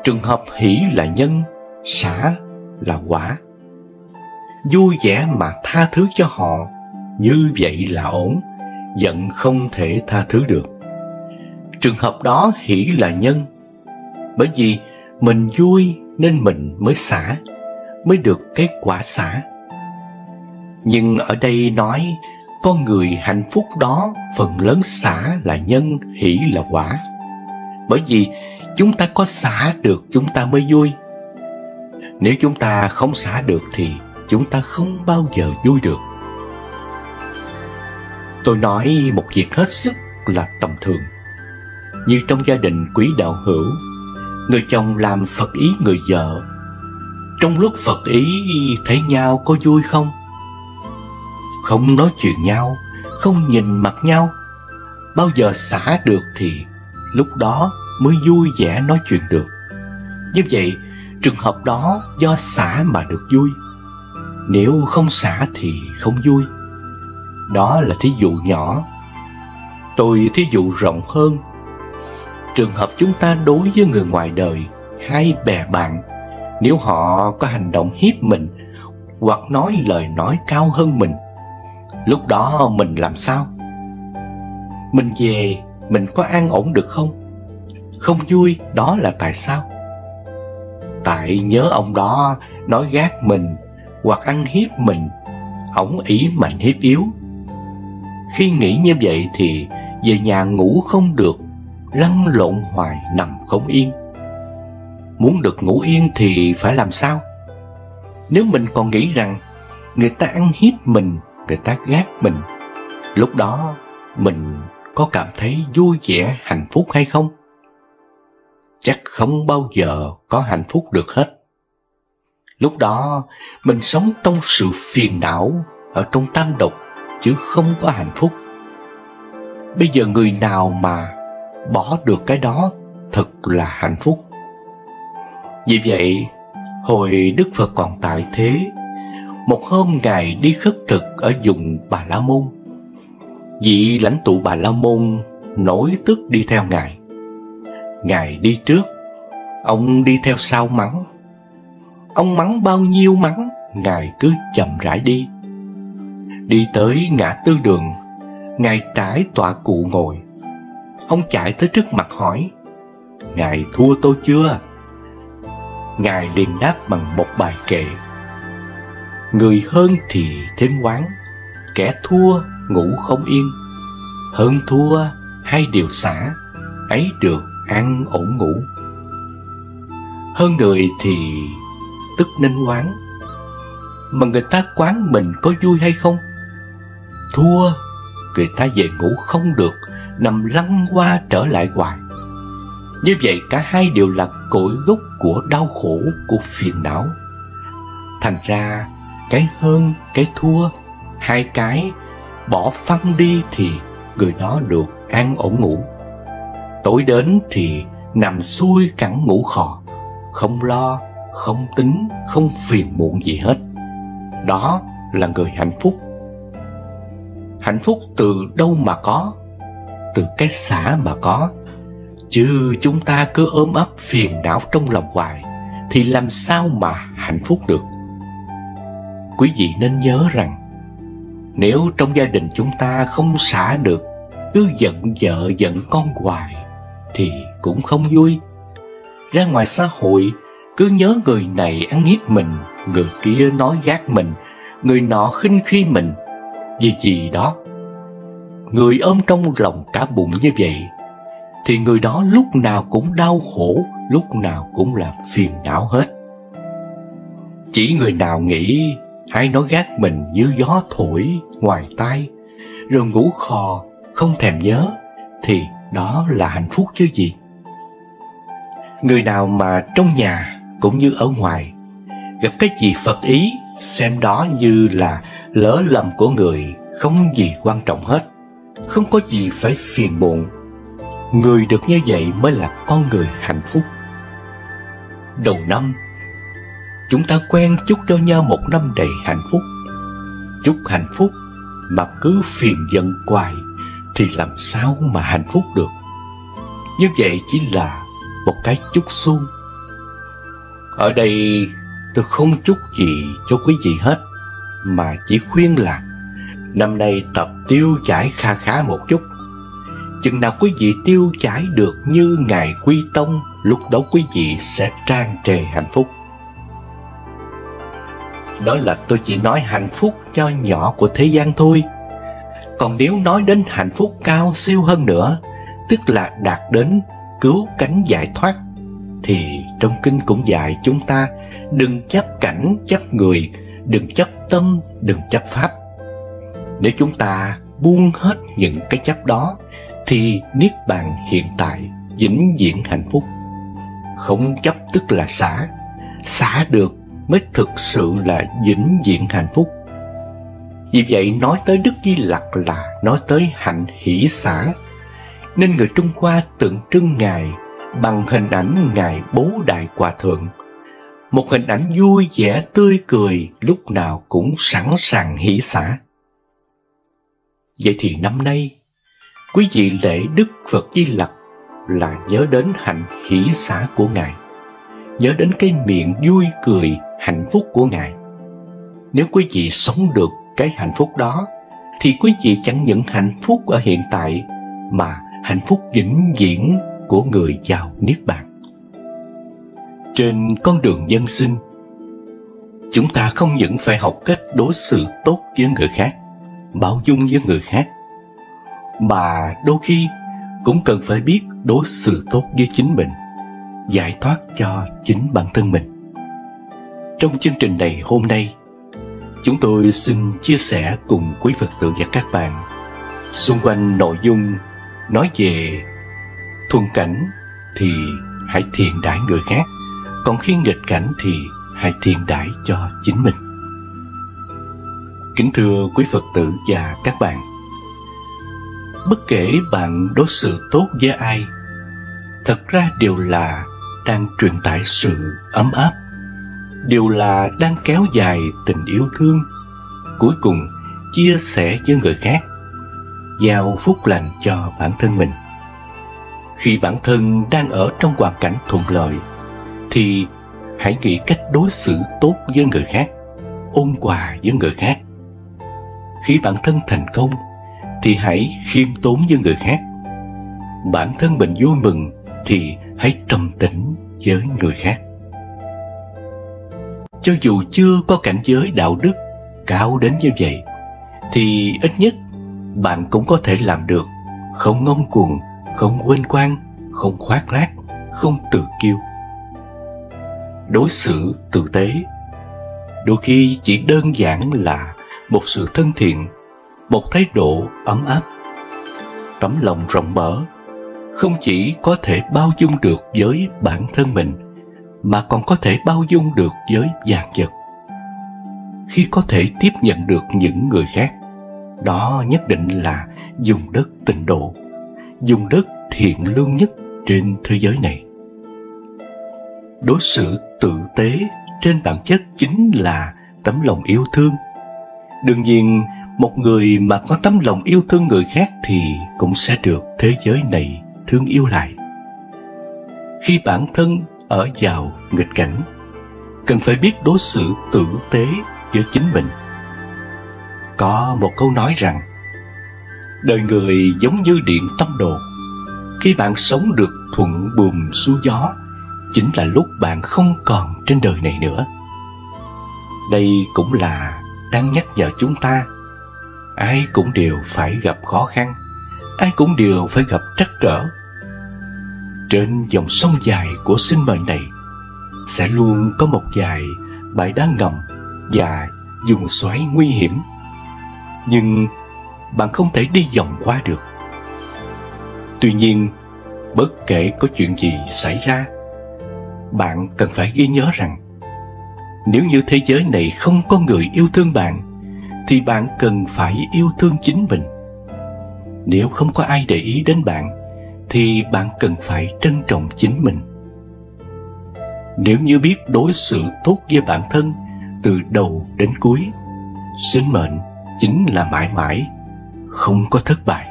Trường hợp hỷ là nhân, xả là quả. Vui vẻ mà tha thứ cho họ, như vậy là ổn. Giận không thể tha thứ được. Trường hợp đó hỷ là nhân. Bởi vì mình vui nên mình mới xả, mới được cái quả xả. Nhưng ở đây nói con người hạnh phúc đó phần lớn xả là nhân, hỷ là quả. Bởi vì chúng ta có xả được chúng ta mới vui. Nếu chúng ta không xả được thì chúng ta không bao giờ vui được. Tôi nói một việc hết sức là tầm thường. Như trong gia đình Quý đạo hữu, người chồng làm phật ý người vợ. Trong lúc phật ý thấy nhau có vui không? Không nói chuyện nhau, không nhìn mặt nhau. Bao giờ xả được thì lúc đó mới vui vẻ nói chuyện được. Như vậy, trường hợp đó do xả mà được vui. Nếu không xả thì không vui. Đó là thí dụ nhỏ. Tôi thí dụ rộng hơn. Trường hợp chúng ta đối với người ngoài đời, hay bè bạn, nếu họ có hành động hiếp mình hoặc nói lời nói cao hơn mình, lúc đó mình làm sao? Mình về mình có an ổn được không? Không vui. Đó là tại sao? Tại nhớ ông đó nói gác mình hoặc ăn hiếp mình, ổng ý mạnh hiếp yếu. Khi nghĩ như vậy thì về nhà ngủ không được, lăn lộn hoài nằm không yên. Muốn được ngủ yên thì phải làm sao? Nếu mình còn nghĩ rằng người ta ăn hiếp mình, người ta gác mình, lúc đó mình có cảm thấy vui vẻ hạnh phúc hay không? Chắc không bao giờ có hạnh phúc được hết. Lúc đó mình sống trong sự phiền não, ở trong tam độc, chứ không có hạnh phúc. Bây giờ người nào mà bỏ được cái đó thật là hạnh phúc. Vì vậy, hồi Đức Phật còn tại thế, một hôm Ngài đi khất thực ở vùng Bà La Môn. Vị lãnh tụ Bà La Môn nổi tức đi theo Ngài. Ngài đi trước, ông đi theo sau mắng. Ông mắng bao nhiêu mắng, Ngài cứ chậm rãi đi. Đi tới ngã tư đường, Ngài trải tọa cụ ngồi. Ông chạy tới trước mặt hỏi: "Ngài thua tôi chưa?" Ngài liền đáp bằng một bài kệ: "Người hơn thì thêm oán, kẻ thua ngủ không yên. Hơn thua hai điều xả, ấy được an ổn ngủ. Hơn người thì tức nên oán, mà người ta oán mình có vui hay không? Thua, người ta về ngủ không được, nằm lăn qua trở lại hoài. Như vậy cả hai đều là cội gốc của đau khổ, của phiền não. Thành ra cái hơn, cái thua, hai cái bỏ phăng đi thì người đó được an ổn ngủ. Tối đến thì nằm xuôi cẳng ngủ khò, không lo, không tính, không phiền muộn gì hết. Đó là người hạnh phúc." Hạnh phúc từ đâu mà có? Từ cái xả mà có. Chứ chúng ta cứ ôm ấp phiền não trong lòng hoài thì làm sao mà hạnh phúc được? Quý vị nên nhớ rằng, nếu trong gia đình chúng ta không xả được, cứ giận vợ giận con hoài thì cũng không vui. Ra ngoài xã hội cứ nhớ người này ăn hiếp mình, người kia nói gác mình, người nọ khinh khi mình, vì gì đó. Người ôm trong lòng cả bụng như vậy thì người đó lúc nào cũng đau khổ, lúc nào cũng là phiền não hết. Chỉ người nào nghĩ ai nói gác mình như gió thổi ngoài tai, rồi ngủ khò không thèm nhớ, thì đó là hạnh phúc chứ gì. Người nào mà trong nhà cũng như ở ngoài gặp cái gì phật ý, xem đó như là lỡ lầm của người, không gì quan trọng hết, không có gì phải phiền muộn, người được như vậy mới là con người hạnh phúc. Đầu năm, chúng ta quen chúc cho nhau một năm đầy hạnh phúc. Chúc hạnh phúc mà cứ phiền giận hoài thì làm sao mà hạnh phúc được? Như vậy chỉ là một cái chúc suông. Ở đây tôi không chúc gì cho quý vị hết, mà chỉ khuyên là năm nay tập tiêu chảy kha khá một chút. Chừng nào quý vị tiêu chảy được như Ngài Quy Tông, lúc đó quý vị sẽ tràn trề hạnh phúc. Đó là tôi chỉ nói hạnh phúc nho nhỏ của thế gian thôi. Còn nếu nói đến hạnh phúc cao siêu hơn nữa, tức là đạt đến cứu cánh giải thoát, thì trong kinh cũng dạy chúng ta đừng chấp cảnh, chấp người, đừng chấp tâm, đừng chấp pháp. Nếu chúng ta buông hết những cái chấp đó thì niết bàn hiện tại vĩnh viễn hạnh phúc. Không chấp tức là xả, xả được mới thực sự là vĩnh viễn hạnh phúc. Vì vậy nói tới Đức Di Lặc là nói tới hạnh hỷ xả, nên người Trung Hoa tượng trưng Ngài bằng hình ảnh Ngài Bố Đại Hòa Thượng, một hình ảnh vui vẻ tươi cười, lúc nào cũng sẵn sàng hỷ xả. Vậy thì năm nay, quý vị lễ Đức Phật Di Lặc là nhớ đến hạnh hỷ xả của Ngài, nhớ đến cái miệng vui cười hạnh phúc của Ngài. Nếu quý vị sống được cái hạnh phúc đó, thì quý vị chẳng những hạnh phúc ở hiện tại, mà hạnh phúc vĩnh viễn của người vào niết bàn. Trên con đường nhân sinh, chúng ta không những phải học cách đối xử tốt với người khác, bao dung với người khác, mà đôi khi cũng cần phải biết đối xử tốt với chính mình, giải thoát cho chính bản thân mình. Trong chương trình này hôm nay, chúng tôi xin chia sẻ cùng quý Phật tử và các bạn xung quanh nội dung nói về thuận cảnh thì hãy thiện đãi người khác, còn khi nghịch cảnh thì hãy thiện đãi cho chính mình. Kính thưa quý Phật tử và các bạn, bất kể bạn đối xử tốt với ai, thật ra đều là đang truyền tải sự ấm áp, đều là đang kéo dài tình yêu thương, cuối cùng chia sẻ với người khác, gieo phúc lành cho bản thân mình. Khi bản thân đang ở trong hoàn cảnh thuận lợi, thì hãy nghĩ cách đối xử tốt với người khác, ôn hòa với người khác. Khi bản thân thành công, thì hãy khiêm tốn với người khác. Bản thân mình vui mừng, thì hãy trầm tĩnh với người khác. Cho dù chưa có cảnh giới đạo đức cao đến như vậy, thì ít nhất bạn cũng có thể làm được, không ngông cuồng, không quên quang, không khoác lác, không tự kiêu. Đối xử tử tế đôi khi chỉ đơn giản là một sự thân thiện, một thái độ ấm áp. Tấm lòng rộng mở không chỉ có thể bao dung được với bản thân mình, mà còn có thể bao dung được với vạn vật. Khi có thể tiếp nhận được những người khác, đó nhất định là vùng đất tịnh độ, vùng đất thiện lương nhất trên thế giới này. Đối xử tử tế trên bản chất chính là tấm lòng yêu thương. Đương nhiên, một người mà có tấm lòng yêu thương người khác thì cũng sẽ được thế giới này thương yêu lại. Khi bản thân ở vào nghịch cảnh, cần phải biết đối xử tử tế với chính mình. Có một câu nói rằng, đời người giống như điện tâm đồ. Khi bạn sống được thuận buồm xuôi gió, chính là lúc bạn không còn trên đời này nữa. Đây cũng là đang nhắc nhở chúng ta, ai cũng đều phải gặp khó khăn, ai cũng đều phải gặp trắc trở. Trên dòng sông dài của sinh mệnh này, sẽ luôn có một vài bãi đá ngầm và vùng xoáy nguy hiểm, nhưng bạn không thể đi vòng qua được. Tuy nhiên, bất kể có chuyện gì xảy ra, bạn cần phải ghi nhớ rằng, nếu như thế giới này không có người yêu thương bạn, thì bạn cần phải yêu thương chính mình. Nếu không có ai để ý đến bạn, thì bạn cần phải trân trọng chính mình. Nếu như biết đối xử tốt với bản thân từ đầu đến cuối, sinh mệnh chính là mãi mãi, không có thất bại.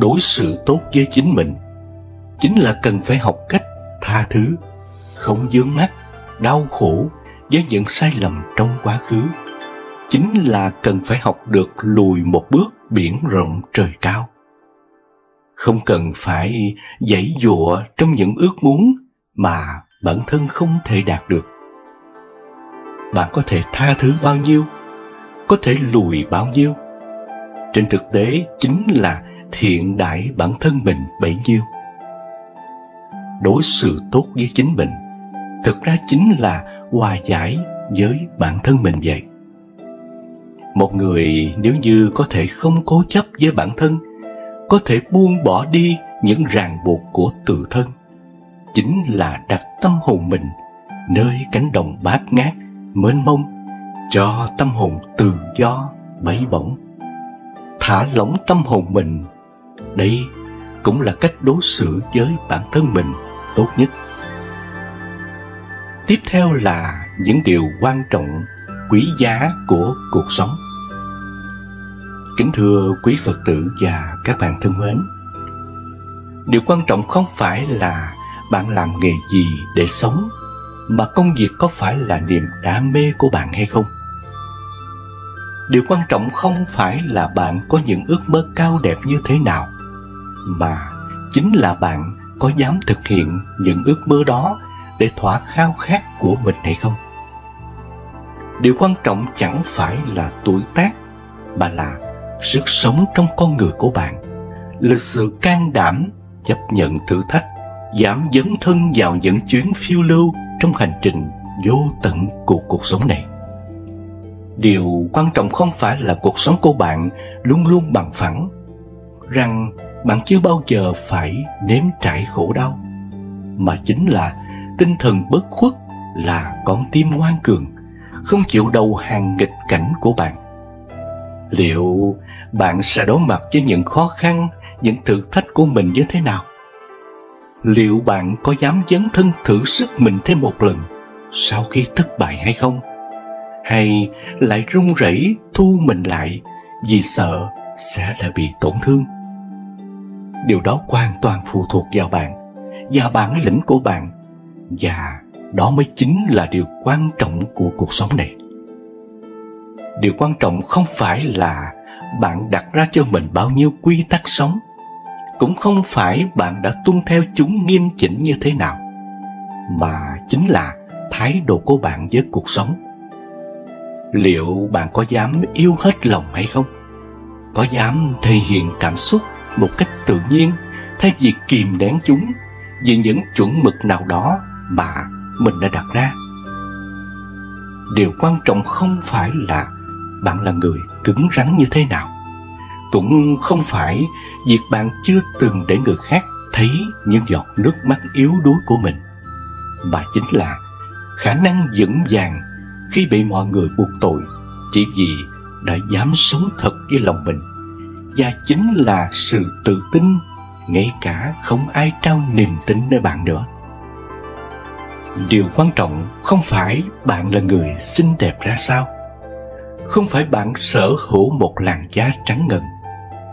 Đối xử tốt với chính mình chính là cần phải học cách tha thứ, không vướng mắc, đau khổ với những sai lầm trong quá khứ. Chính là cần phải học được lùi một bước biển rộng trời cao. Không cần phải giãy giụa trong những ước muốn mà bản thân không thể đạt được. bạn có thể tha thứ bao nhiêu, có thể lùi bao nhiêu. Trên thực tế chính là thiện đãi bản thân mình bấy nhiêu. Đối xử tốt với chính mình, thực ra chính là hòa giải với bản thân mình vậy. Một người nếu như có thể không cố chấp với bản thân, có thể buông bỏ đi những ràng buộc của tự thân, chính là đặt tâm hồn mình nơi cánh đồng bát ngát, mênh mông, cho tâm hồn tự do bay bổng. Thả lỏng tâm hồn mình, đây cũng là cách đối xử với bản thân mình tốt nhất. Tiếp theo là những điều quan trọng, quý giá của cuộc sống. Kính thưa quý Phật tử và các bạn thân mến, điều quan trọng không phải là bạn làm nghề gì để sống, mà công việc có phải là niềm đam mê của bạn hay không. Điều quan trọng không phải là bạn có những ước mơ cao đẹp như thế nào, mà chính là bạn có dám thực hiện những ước mơ đó để thỏa khao khát của mình hay không. Điều quan trọng chẳng phải là tuổi tác, mà là sức sống trong con người của bạn, là sự can đảm, chấp nhận thử thách, dám dấn thân vào những chuyến phiêu lưu trong hành trình vô tận của cuộc sống này. Điều quan trọng không phải là cuộc sống của bạn luôn luôn bằng phẳng, rằng bạn chưa bao giờ phải nếm trải khổ đau, mà chính là tinh thần bất khuất, là con tim ngoan cường, không chịu đầu hàng nghịch cảnh của bạn. Liệu bạn sẽ đối mặt với những khó khăn, những thử thách của mình như thế nào? Liệu bạn có dám dấn thân thử sức mình thêm một lần sau khi thất bại hay không? Hay lại run rẩy thu mình lại vì sợ sẽ lại bị tổn thương? Điều đó hoàn toàn phụ thuộc vào bạn và bản lĩnh của bạn, và đó mới chính là điều quan trọng của cuộc sống này. Điều quan trọng không phải là bạn đặt ra cho mình bao nhiêu quy tắc sống, cũng không phải bạn đã tuân theo chúng nghiêm chỉnh như thế nào, mà chính là thái độ của bạn với cuộc sống. Liệu bạn có dám yêu hết lòng hay không? Có dám thể hiện cảm xúc một cách tự nhiên thay vì kìm nén chúng vì những chuẩn mực nào đó mà mình đã đặt ra? Điều quan trọng không phải là bạn là người cứng rắn như thế nào, cũng không phải việc bạn chưa từng để người khác thấy những giọt nước mắt yếu đuối của mình, mà chính là khả năng vững vàng khi bị mọi người buộc tội chỉ vì đã dám sống thật với lòng mình, và chính là sự tự tin ngay cả không ai trao niềm tin nơi bạn nữa. Điều quan trọng không phải bạn là người xinh đẹp ra sao, không phải bạn sở hữu một làn da trắng ngần,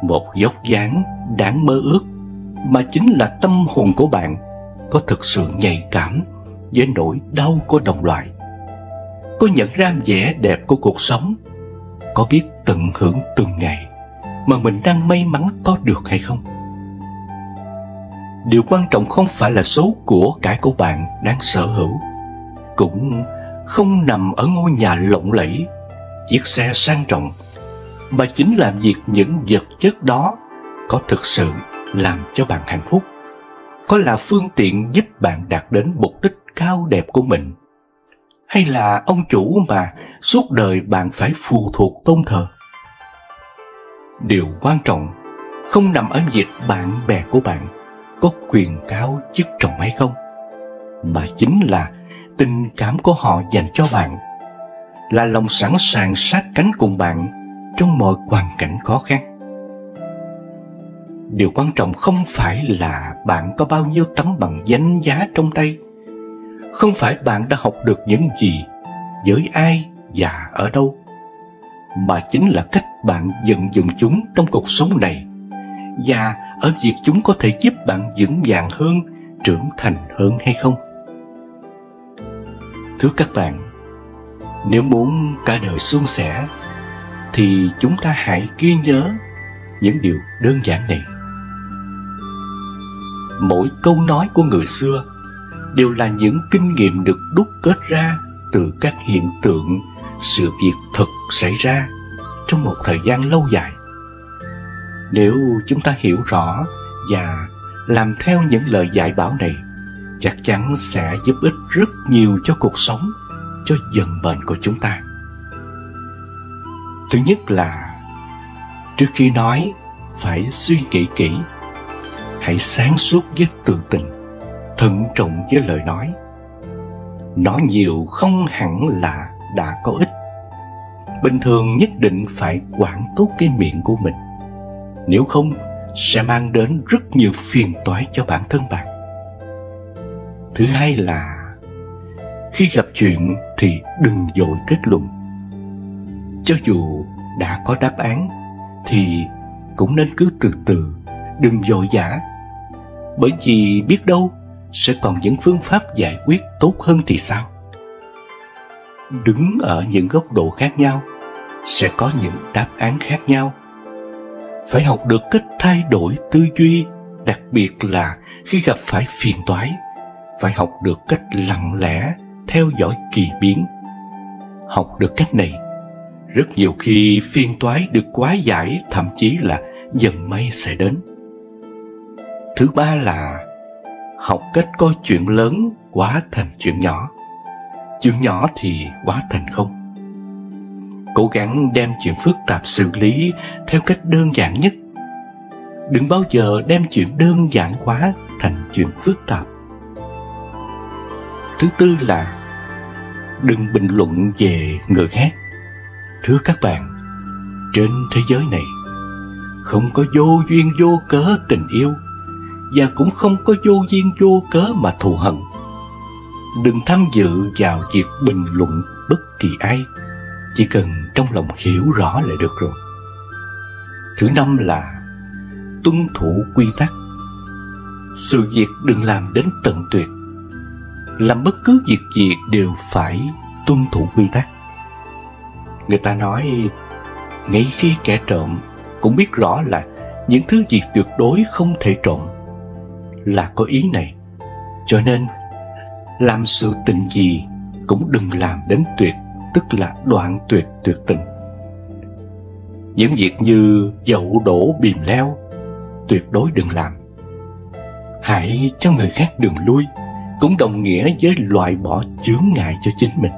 một vóc dáng đáng mơ ước, mà chính là tâm hồn của bạn có thực sự nhạy cảm với nỗi đau của đồng loại, có nhận ra vẻ đẹp của cuộc sống, có biết tận hưởng từng ngày mà mình đang may mắn có được hay không. Điều quan trọng không phải là số của cải của bạn đang sở hữu, cũng không nằm ở ngôi nhà lộng lẫy, chiếc xe sang trọng, mà chính là việc những vật chất đó có thực sự làm cho bạn hạnh phúc, có là phương tiện giúp bạn đạt đến mục đích cao đẹp của mình, hay là ông chủ mà suốt đời bạn phải phụ thuộc tôn thờ. Điều quan trọng không nằm ở việc bạn bè của bạn có quyền cao chức trọng hay không, mà chính là tình cảm của họ dành cho bạn, là lòng sẵn sàng sát cánh cùng bạn trong mọi hoàn cảnh khó khăn. Điều quan trọng không phải là bạn có bao nhiêu tấm bằng danh giá trong tay, không phải bạn đã học được những gì, với ai và ở đâu, mà chính là cách bạn vận dụng chúng trong cuộc sống này, và ở việc chúng có thể giúp bạn vững vàng hơn, trưởng thành hơn hay không. Thưa các bạn, nếu muốn cả đời suôn sẻ thì chúng ta hãy ghi nhớ những điều đơn giản này. Mỗi câu nói của người xưa đều là những kinh nghiệm được đúc kết ra từ các hiện tượng, sự việc thực xảy ra trong một thời gian lâu dài. Nếu chúng ta hiểu rõ và làm theo những lời dạy bảo này, chắc chắn sẽ giúp ích rất nhiều cho cuộc sống, cho vận mệnh của chúng ta. Thứ nhất là trước khi nói phải suy nghĩ kỹ, hãy sáng suốt với tự tình, thận trọng với lời nói. Nói nhiều không hẳn là đã có ích. Bình thường nhất định phải quản tốt cái miệng của mình, nếu không sẽ mang đến rất nhiều phiền toái cho bản thân bạn. Thứ hai là khi gặp chuyện thì đừng vội kết luận. Cho dù đã có đáp án thì cũng nên cứ từ từ, đừng vội vã, bởi vì biết đâu sẽ còn những phương pháp giải quyết tốt hơn thì sao. Đứng ở những góc độ khác nhau sẽ có những đáp án khác nhau. Phải học được cách thay đổi tư duy, đặc biệt là khi gặp phải phiền toái. Phải học được cách lặng lẽ theo dõi kỳ biến. Học được cách này, rất nhiều khi phiền toái được quá giải, thậm chí là dần may sẽ đến. Thứ ba là học cách coi chuyện lớn quá thành chuyện nhỏ, chuyện nhỏ thì quá thành không. Cố gắng đem chuyện phức tạp xử lý theo cách đơn giản nhất. Đừng bao giờ đem chuyện đơn giản quá thành chuyện phức tạp. Thứ tư là đừng bình luận về người khác. Thưa các bạn, trên thế giới này không có vô duyên vô cớ tình yêu, và cũng không có vô duyên vô cớ mà thù hận. Đừng tham dự vào việc bình luận bất kỳ ai, chỉ cần trong lòng hiểu rõ là được rồi. Thứ năm là tuân thủ quy tắc. Sự việc đừng làm đến tận tuyệt. Làm bất cứ việc gì đều phải tuân thủ quy tắc. Người ta nói, ngay khi kẻ trộm cũng biết rõ là những thứ gì tuyệt đối không thể trộm, là có ý này. Cho nên, làm sự tình gì cũng đừng làm đến tuyệt, tức là đoạn tuyệt tuyệt tình. Những việc như dậu đổ bìm leo, tuyệt đối đừng làm. Hãy cho người khác đường lui, cũng đồng nghĩa với loại bỏ chướng ngại cho chính mình.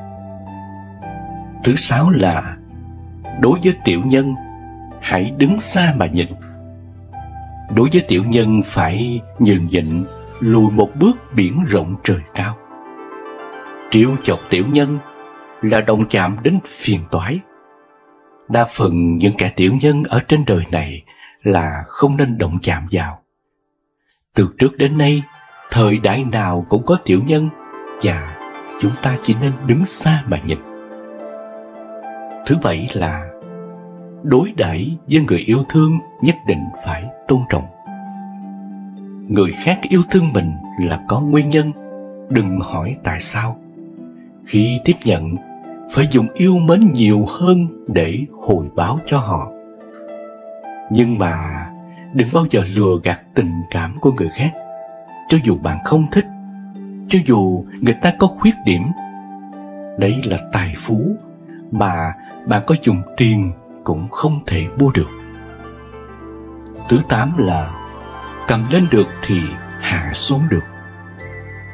Thứ sáu là đối với tiểu nhân, hãy đứng xa mà nhịn. Đối với tiểu nhân phải nhường nhịn, lùi một bước biển rộng trời cao. Trêu chọc tiểu nhân là đồng chạm đến phiền toái. Đa phần những kẻ tiểu nhân ở trên đời này là không nên động chạm vào. Từ trước đến nay, thời đại nào cũng có tiểu nhân, và chúng ta chỉ nên đứng xa mà nhìn. Thứ bảy là đối đãi với người yêu thương nhất định phải tôn trọng. Người khác yêu thương mình là có nguyên nhân, đừng hỏi tại sao. Khi tiếp nhận, phải dùng yêu mến nhiều hơn để hồi báo cho họ. Nhưng mà đừng bao giờ lừa gạt tình cảm của người khác. Cho dù bạn không thích, cho dù người ta có khuyết điểm, đấy là tài phú mà bạn có dùng tiền cũng không thể mua được. Thứ tám là cầm lên được thì hạ xuống được.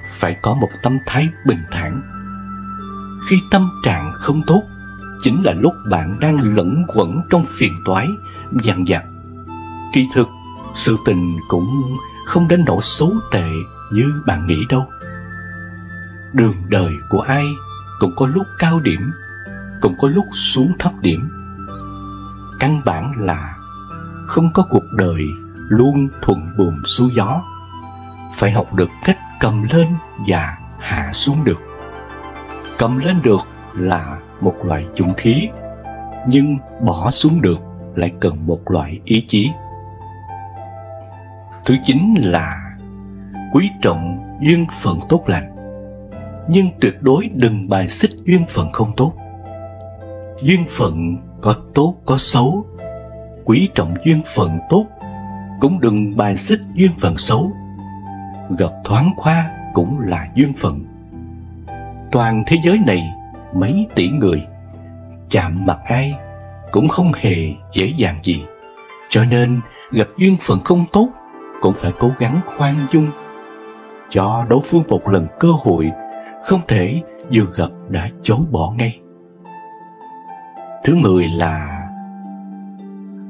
Phải có một tâm thái bình thản. Khi tâm trạng không tốt, chính là lúc bạn đang lẫn quẩn trong phiền toái, dằn vặt. Kỳ thực, sự tình cũng không đến nỗi xấu tệ như bạn nghĩ đâu. Đường đời của ai cũng có lúc cao điểm, cũng có lúc xuống thấp điểm. Căn bản là không có cuộc đời luôn thuận buồm xuôi gió. Phải học được cách cầm lên và hạ xuống được. Cầm lên được là một loại dũng khí, nhưng bỏ xuống được lại cần một loại ý chí. Thứ chín là quý trọng duyên phận tốt lành, nhưng tuyệt đối đừng bài xích duyên phận không tốt. Duyên phận có tốt có xấu, quý trọng duyên phận tốt, cũng đừng bài xích duyên phận xấu. Gặp thoáng qua cũng là duyên phận. Toàn thế giới này mấy tỷ người, chạm mặt ai cũng không hề dễ dàng gì. Cho nên gặp duyên phận không tốt cũng phải cố gắng khoan dung, cho đối phương một lần cơ hội, không thể vừa gặp đã chối bỏ ngay. Thứ 10 là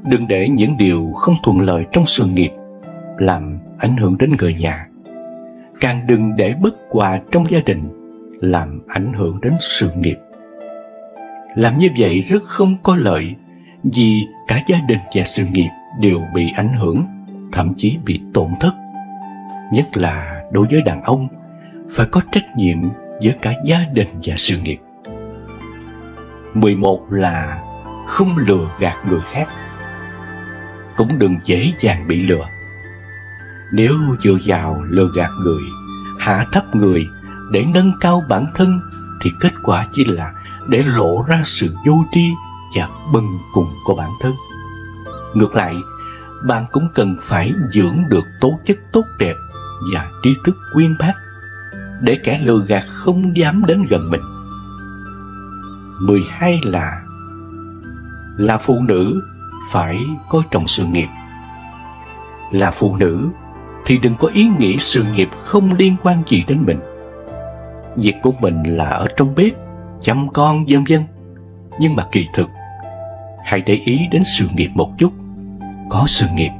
đừng để những điều không thuận lợi trong sự nghiệp làm ảnh hưởng đến người nhà. Càng đừng để bất hòa trong gia đình làm ảnh hưởng đến sự nghiệp. Làm như vậy rất không có lợi, vì cả gia đình và sự nghiệp đều bị ảnh hưởng, thậm chí bị tổn thất. Nhất là đối với đàn ông, phải có trách nhiệm với cả gia đình và sự nghiệp. 11 là không lừa gạt người khác. Cũng đừng dễ dàng bị lừa. Nếu dựa vào lừa gạt người, hạ thấp người để nâng cao bản thân, thì kết quả chỉ là để lộ ra sự vô tri và bần cùng của bản thân. Ngược lại, bạn cũng cần phải dưỡng được tố chất tốt đẹp và tri thức uyên bác, để kẻ lừa gạt không dám đến gần mình. 12 là phụ nữ phải coi trọng sự nghiệp. Là phụ nữ thì đừng có ý nghĩ sự nghiệp không liên quan gì đến mình. Việc của mình là ở trong bếp, chăm con vân vân. Nhưng mà kỳ thực, hãy để ý đến sự nghiệp một chút. Có sự nghiệp,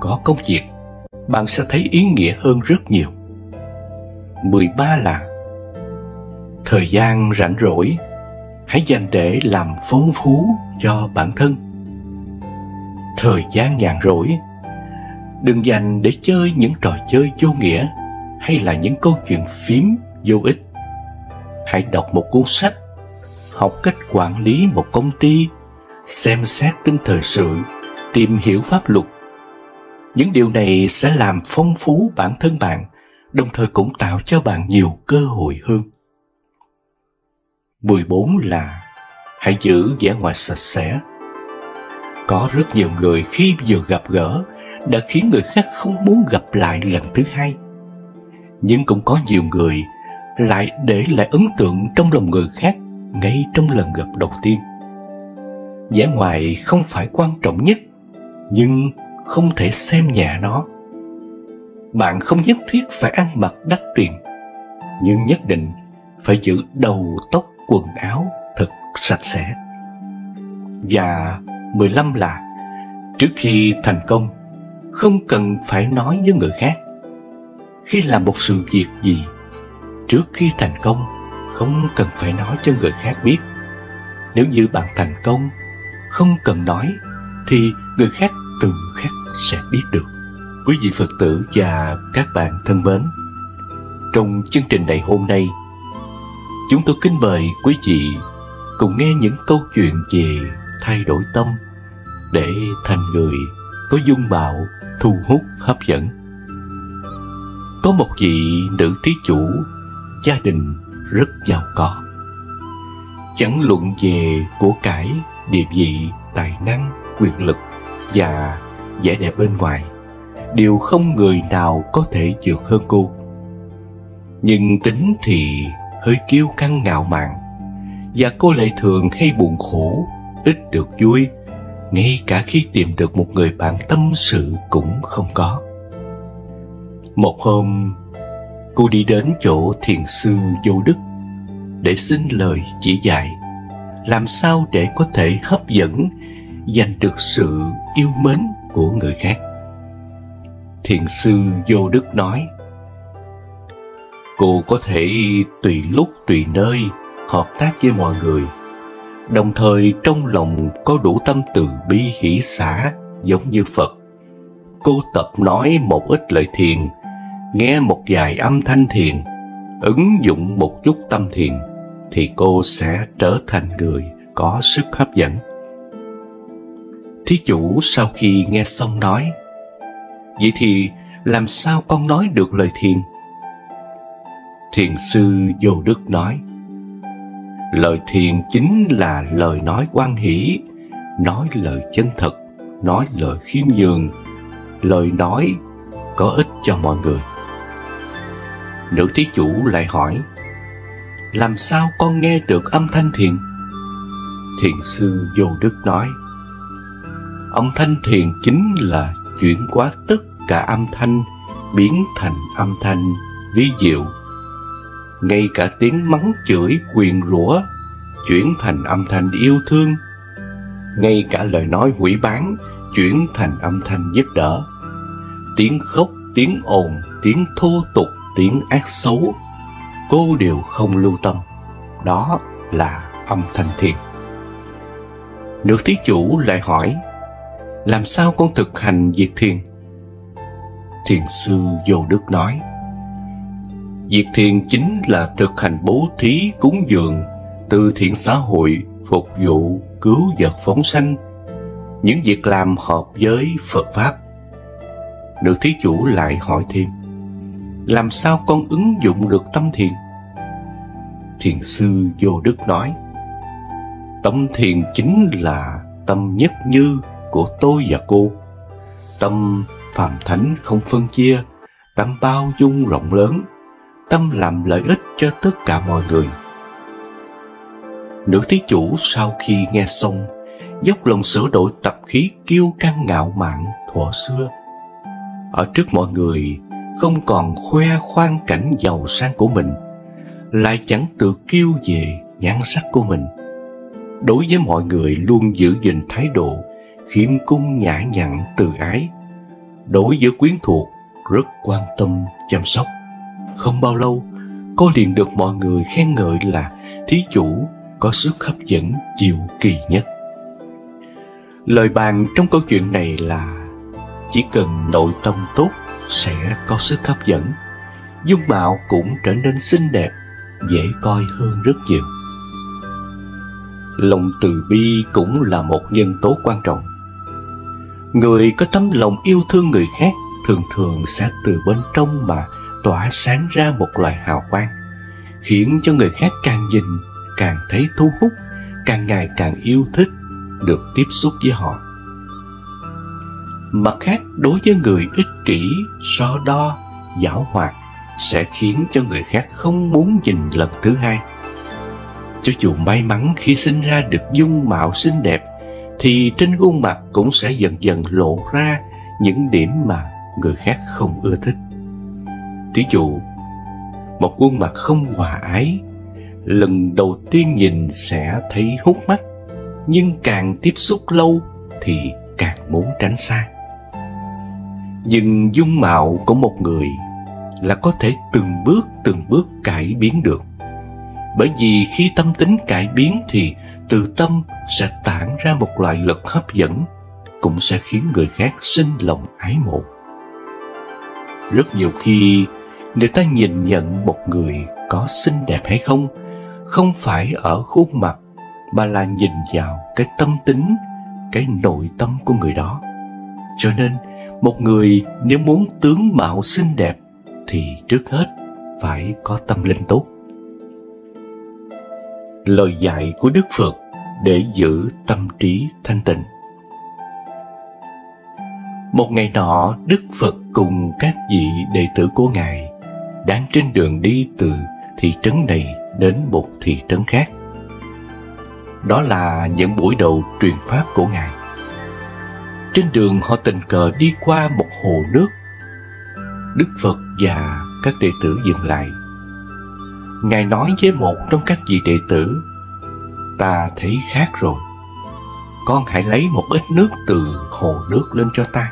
có công việc, bạn sẽ thấy ý nghĩa hơn rất nhiều. 13 là thời gian rảnh rỗi hãy dành để làm phong phú cho bản thân. Thời gian nhàn rỗi đừng dành để chơi những trò chơi vô nghĩa hay là những câu chuyện phím vô ích. Hãy đọc một cuốn sách, học cách quản lý một công ty, xem xét tin thời sự, tìm hiểu pháp luật. Những điều này sẽ làm phong phú bản thân bạn, đồng thời cũng tạo cho bạn nhiều cơ hội hơn. 14 là hãy giữ vẻ ngoài sạch sẽ. Có rất nhiều người khi vừa gặp gỡ đã khiến người khác không muốn gặp lại lần thứ hai. Nhưng cũng có nhiều người lại để lại ấn tượng trong lòng người khác ngay trong lần gặp đầu tiên. Vẻ ngoài không phải quan trọng nhất, nhưng không thể xem nhẹ nó. Bạn không nhất thiết phải ăn mặc đắt tiền, nhưng nhất định phải giữ đầu tóc quần áo thật sạch sẽ. Và 15 là trước khi thành công, không cần phải nói với người khác. Khi làm một sự việc gì, trước khi thành công, không cần phải nói cho người khác biết. Nếu như bạn thành công, không cần nói, thì người khác tự khắc sẽ biết được. Quý vị Phật tử và các bạn thân mến, trong chương trình này hôm nay, chúng tôi kính mời quý vị cùng nghe những câu chuyện về thay đổi tâm để thành người có dung mạo thu hút hấp dẫn. Có một vị nữ thí chủ, gia đình rất giàu có. Chẳng luận về của cải, địa vị, tài năng, quyền lực và vẻ đẹp bên ngoài, đều không người nào có thể vượt hơn cô. Nhưng tính thì hơi kiêu căng ngạo mạn, và cô lại thường hay buồn khổ, ít được vui, ngay cả khi tìm được một người bạn tâm sự cũng không có. Một hôm, cô đi đến chỗ thiền sư Vô Đức để xin lời chỉ dạy làm sao để có thể hấp dẫn, giành được sự yêu mến của người khác. Thiền sư Vô Đức nói: cô có thể tùy lúc tùy nơi hợp tác với mọi người, đồng thời trong lòng có đủ tâm từ bi hỷ xả giống như Phật. Cô tập nói một ít lời thiền, nghe một vài âm thanh thiền, ứng dụng một chút tâm thiền, thì cô sẽ trở thành người có sức hấp dẫn. Thí chủ sau khi nghe xong nói: vậy thì làm sao con nói được lời thiền? Thiền sư Vô Đức nói: lời thiền chính là lời nói quan hỷ, nói lời chân thật, nói lời khiêm nhường, lời nói có ích cho mọi người. Nữ thí chủ lại hỏi: làm sao con nghe được âm thanh thiền? Thiền sư Vô Đức nói, âm thanh thiền chính là chuyển hóa tất cả âm thanh, biến thành âm thanh vi diệu. Ngay cả tiếng mắng chửi quyền rủa chuyển thành âm thanh yêu thương. Ngay cả lời nói hủy báng chuyển thành âm thanh giúp đỡ. Tiếng khóc, tiếng ồn, tiếng thô tục, tiếng ác xấu, cô đều không lưu tâm. Đó là âm thanh thiền. Nữ thí chủ lại hỏi, làm sao con thực hành việc thiền? Thiền sư Vô Đức nói, việc thiền chính là thực hành bố thí, cúng dường, từ thiện xã hội, phục vụ, cứu vật phóng sanh, những việc làm hợp với Phật Pháp. Nữ thí chủ lại hỏi thêm, làm sao con ứng dụng được tâm thiền? Thiền sư Vô Đức nói, tâm thiền chính là tâm nhất như của tôi và cô. Tâm phàm thánh không phân chia, tâm bao dung rộng lớn, tâm làm lợi ích cho tất cả mọi người. Nữ thí chủ sau khi nghe xong, dốc lòng sửa đổi tập khí kiêu căng ngạo mạn thuở xưa. Ở trước mọi người, không còn khoe khoang cảnh giàu sang của mình, lại chẳng tự kiêu về nhan sắc của mình. Đối với mọi người luôn giữ gìn thái độ khiêm cung nhã nhặn từ ái. Đối với quyến thuộc rất quan tâm chăm sóc. Không bao lâu, cô liền được mọi người khen ngợi là thí chủ có sức hấp dẫn diệu kỳ nhất. Lời bàn trong câu chuyện này là chỉ cần nội tâm tốt sẽ có sức hấp dẫn, dung mạo cũng trở nên xinh đẹp, dễ coi hơn rất nhiều. Lòng từ bi cũng là một nhân tố quan trọng. Người có tấm lòng yêu thương người khác thường thường sẽ từ bên trong mà tỏa sáng ra một loại hào quang, khiến cho người khác càng nhìn càng thấy thu hút, càng ngày càng yêu thích được tiếp xúc với họ. Mặt khác, đối với người ích kỷ, so đo, giảo hoạt sẽ khiến cho người khác không muốn nhìn lần thứ hai. Cho dù may mắn khi sinh ra được dung mạo xinh đẹp, thì trên gương mặt cũng sẽ dần dần lộ ra những điểm mà người khác không ưa thích. Thí dụ, một gương mặt không hòa ái, lần đầu tiên nhìn sẽ thấy hút mắt, nhưng càng tiếp xúc lâu thì càng muốn tránh xa. Nhưng dung mạo của một người là có thể từng bước cải biến được. Bởi vì khi tâm tính cải biến thì từ tâm sẽ tản ra một loại lực hấp dẫn, cũng sẽ khiến người khác sinh lòng ái mộ. Rất nhiều khi người ta nhìn nhận một người có xinh đẹp hay không, không phải ở khuôn mặt, mà là nhìn vào cái tâm tính, cái nội tâm của người đó. Cho nên một người nếu muốn tướng mạo xinh đẹp thì trước hết phải có tâm linh tốt. Lời dạy của Đức Phật để giữ tâm trí thanh tịnh. Một ngày nọ, Đức Phật cùng các vị đệ tử của Ngài đang trên đường đi từ thị trấn này đến một thị trấn khác. Đó là những buổi đầu truyền pháp của Ngài. Trên đường họ tình cờ đi qua một hồ nước. Đức Phật và các đệ tử dừng lại. Ngài nói với một trong các vị đệ tử, ta thấy khát rồi, con hãy lấy một ít nước từ hồ nước lên cho ta.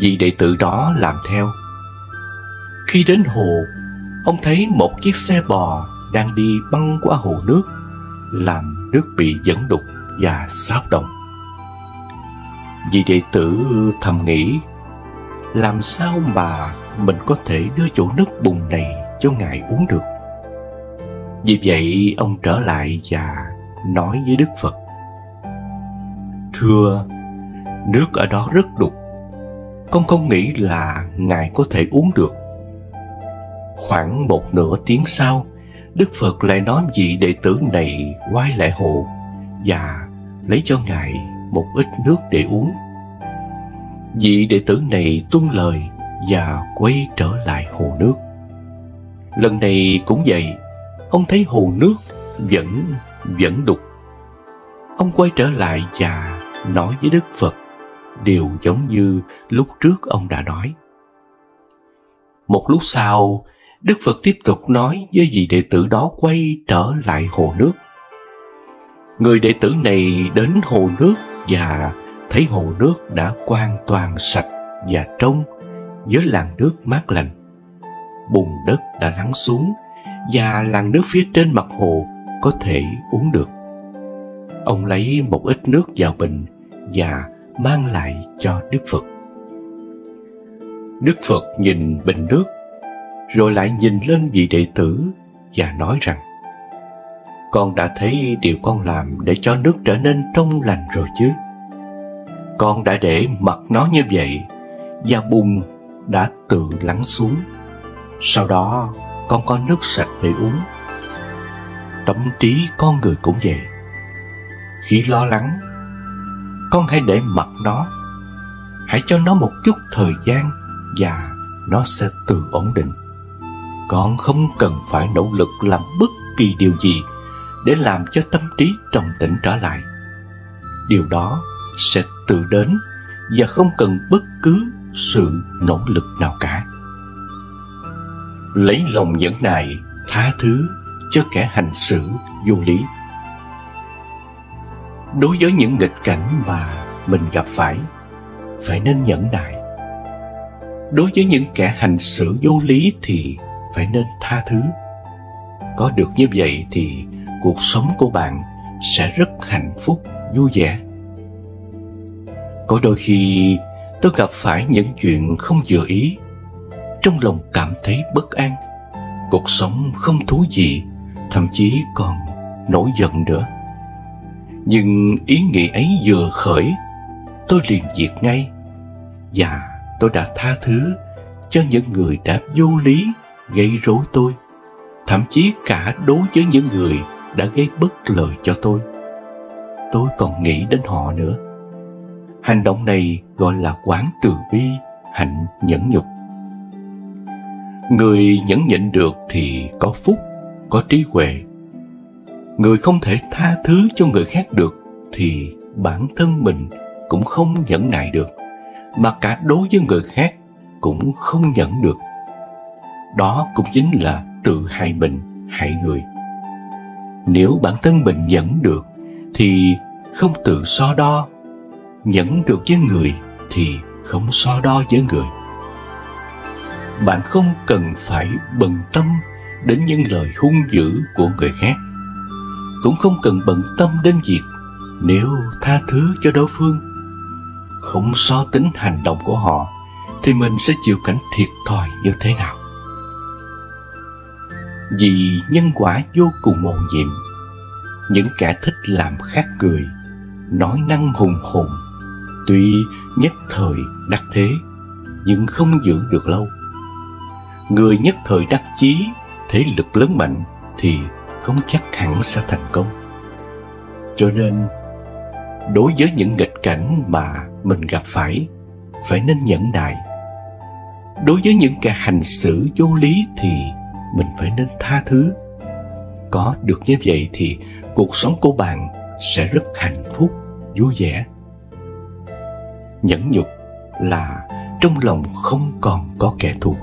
Vị đệ tử đó làm theo. Khi đến hồ, ông thấy một chiếc xe bò đang đi băng qua hồ nước, làm nước bị dẫn đục và xáo động. Vị đệ tử thầm nghĩ, làm sao mà mình có thể đưa chỗ nước bùn này cho Ngài uống được. Vì vậy ông trở lại và nói với Đức Phật, thưa, nước ở đó rất đục, con không nghĩ là Ngài có thể uống được. Khoảng một nửa tiếng sau, Đức Phật lại nói vị đệ tử này quay lại hồ và lấy cho Ngài một ít nước để uống. Vị đệ tử này tuân lời và quay trở lại hồ nước. Lần này cũng vậy, ông thấy hồ nước vẫn đục. Ông quay trở lại và nói với Đức Phật điều giống như lúc trước ông đã nói. Một lúc sau, Đức Phật tiếp tục nói với vị đệ tử đó quay trở lại hồ nước. Người đệ tử này đến hồ nước và thấy hồ nước đã hoàn toàn sạch và trong, với làn nước mát lành. Bùn đất đã lắng xuống và làn nước phía trên mặt hồ có thể uống được. Ông lấy một ít nước vào bình và mang lại cho Đức Phật. Đức Phật nhìn bình nước, rồi lại nhìn lên vị đệ tử và nói rằng: Con đã thấy điều con làm để cho nước trở nên trong lành rồi chứ. Con đã để mặc nó như vậy và bùn đã tự lắng xuống. Sau đó con có nước sạch để uống. Tâm trí con người cũng vậy. Khi lo lắng, con hãy để mặc nó. Hãy cho nó một chút thời gian và nó sẽ tự ổn định. Con không cần phải nỗ lực làm bất kỳ điều gì để làm cho tâm trí trầm tĩnh trở lại. Điều đó sẽ tự đến và không cần bất cứ sự nỗ lực nào cả. Lấy lòng nhẫn nại tha thứ cho kẻ hành xử vô lý. Đối với những nghịch cảnh mà mình gặp phải, phải nên nhẫn nại. Đối với những kẻ hành xử vô lý thì phải nên tha thứ. Có được như vậy thì cuộc sống của bạn sẽ rất hạnh phúc, vui vẻ. Có đôi khi tôi gặp phải những chuyện không vừa ý, trong lòng cảm thấy bất an, cuộc sống không thú vị, thậm chí còn nổi giận nữa. Nhưng ý nghĩ ấy vừa khởi, tôi liền diệt ngay, và tôi đã tha thứ cho những người đã vô lý gây rối tôi, thậm chí cả đối với những người đã gây bất lợi cho tôi. Tôi còn nghĩ đến họ nữa. Hành động này gọi là quán từ bi, hạnh nhẫn nhục. Người nhẫn nhịn được thì có phúc, có trí huệ. Người không thể tha thứ cho người khác được thì bản thân mình cũng không nhẫn nại được, mà cả đối với người khác cũng không nhẫn được. Đó cũng chính là tự hại mình, hại người. Nếu bản thân mình nhẫn được thì không tự so đo, nhẫn được với người thì không so đo với người. Bạn không cần phải bận tâm đến những lời hung dữ của người khác, cũng không cần bận tâm đến việc nếu tha thứ cho đối phương, không so tính hành động của họ thì mình sẽ chịu cảnh thiệt thòi như thế nào. Vì nhân quả vô cùng mầu nhiệm, những kẻ thích làm khác người, nói năng hùng hồn, tuy nhất thời đắc thế nhưng không giữ được lâu. Người nhất thời đắc chí, thế lực lớn mạnh thì không chắc hẳn sẽ thành công. Cho nên, đối với những nghịch cảnh mà mình gặp phải, phải nên nhẫn nại. Đối với những kẻ hành xử vô lý thì mình phải nên tha thứ. Có được như vậy thì cuộc sống của bạn sẽ rất hạnh phúc, vui vẻ. Nhẫn nhục là trong lòng không còn có kẻ thù.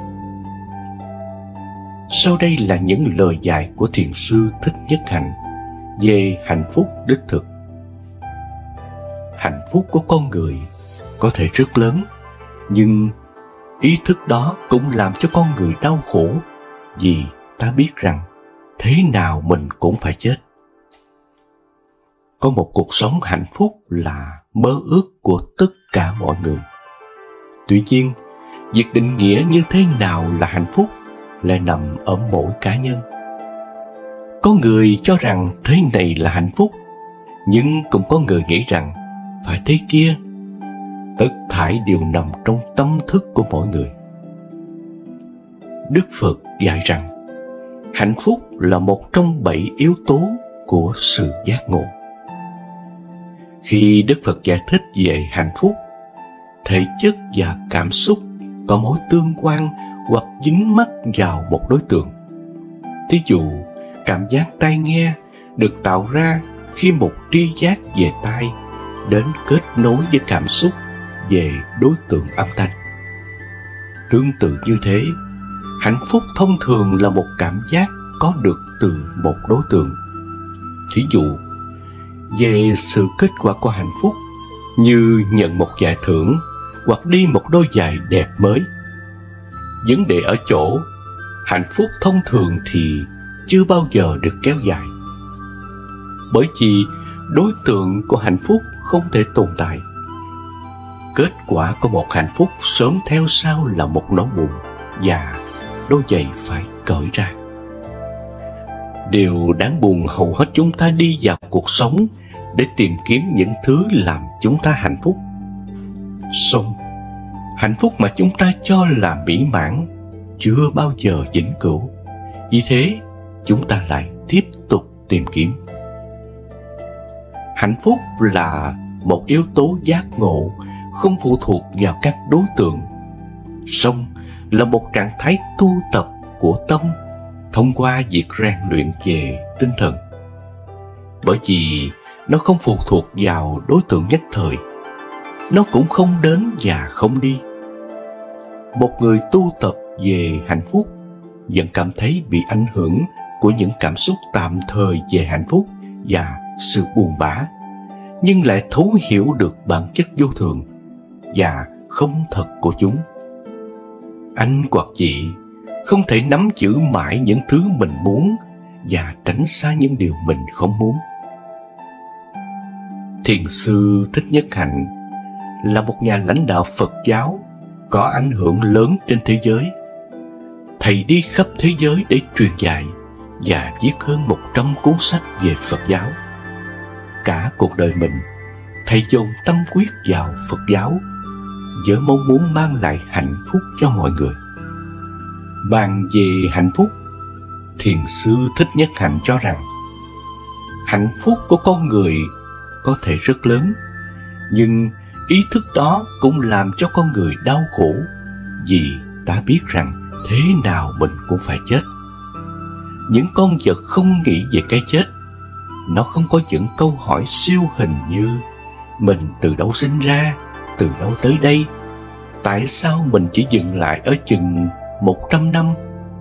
Sau đây là những lời dạy của Thiền sư Thích Nhất Hạnh về hạnh phúc đích thực. Hạnh phúc của con người có thể rất lớn, nhưng ý thức đó cũng làm cho con người đau khổ, vì ta biết rằng thế nào mình cũng phải chết. Có một cuộc sống hạnh phúc là mơ ước của tất cả mọi người. Tuy nhiên, việc định nghĩa như thế nào là hạnh phúc lại nằm ở mỗi cá nhân. Có người cho rằng thế này là hạnh phúc, nhưng cũng có người nghĩ rằng phải thế kia. Tất thảy đều nằm trong tâm thức của mỗi người. Đức Phật dạy rằng hạnh phúc là một trong 7 yếu tố của sự giác ngộ. Khi Đức Phật giải thích về hạnh phúc, thể chất và cảm xúc có mối tương quan hoặc dính mắc vào một đối tượng, Thí dụ, cảm giác tai nghe được tạo ra khi một tri giác về tai đến kết nối với cảm xúc về đối tượng âm thanh. Tương tự như thế, hạnh phúc thông thường là một cảm giác có được từ một đối tượng. Thí dụ, về sự kết quả của hạnh phúc như nhận một giải thưởng hoặc đi một đôi giày đẹp mới. Vấn đề ở chỗ, hạnh phúc thông thường thì chưa bao giờ được kéo dài, bởi vì đối tượng của hạnh phúc không thể tồn tại. Kết quả của một hạnh phúc sớm theo sau là một nỗi buồn và đôi giày phải cởi ra. Điều đáng buồn, hầu hết chúng ta đi vào cuộc sống để tìm kiếm những thứ làm chúng ta hạnh phúc. Xong, hạnh phúc mà chúng ta cho là mỹ mãn chưa bao giờ vĩnh cửu. Vì thế, chúng ta lại tiếp tục tìm kiếm. Hạnh phúc là một yếu tố giác ngộ, không phụ thuộc vào các đối tượng. Song là một trạng thái tu tập của tâm thông qua việc rèn luyện về tinh thần. Bởi vì nó không phụ thuộc vào đối tượng nhất thời, nó cũng không đến và không đi. Một người tu tập về hạnh phúc vẫn cảm thấy bị ảnh hưởng của những cảm xúc tạm thời về hạnh phúc và sự buồn bã, nhưng lại thấu hiểu được bản chất vô thường và không thật của chúng. Anh hoặc chị không thể nắm giữ mãi những thứ mình muốn và tránh xa những điều mình không muốn. Thiền sư Thích Nhất Hạnh là một nhà lãnh đạo Phật giáo có ảnh hưởng lớn trên thế giới. Thầy đi khắp thế giới để truyền dạy và viết hơn 100 cuốn sách về Phật giáo. Cả cuộc đời mình, thầy dồn tâm huyết vào Phật giáo với mong muốn mang lại hạnh phúc cho mọi người. Bàn về hạnh phúc, Thiền sư Thích Nhất Hạnh cho rằng hạnh phúc của con người có thể rất lớn, nhưng ý thức đó cũng làm cho con người đau khổ, vì ta biết rằng thế nào mình cũng phải chết. Những con vật không nghĩ về cái chết, nó không có những câu hỏi siêu hình như mình từ đâu sinh ra, từ đâu tới đây, tại sao mình chỉ dừng lại ở chừng 100 năm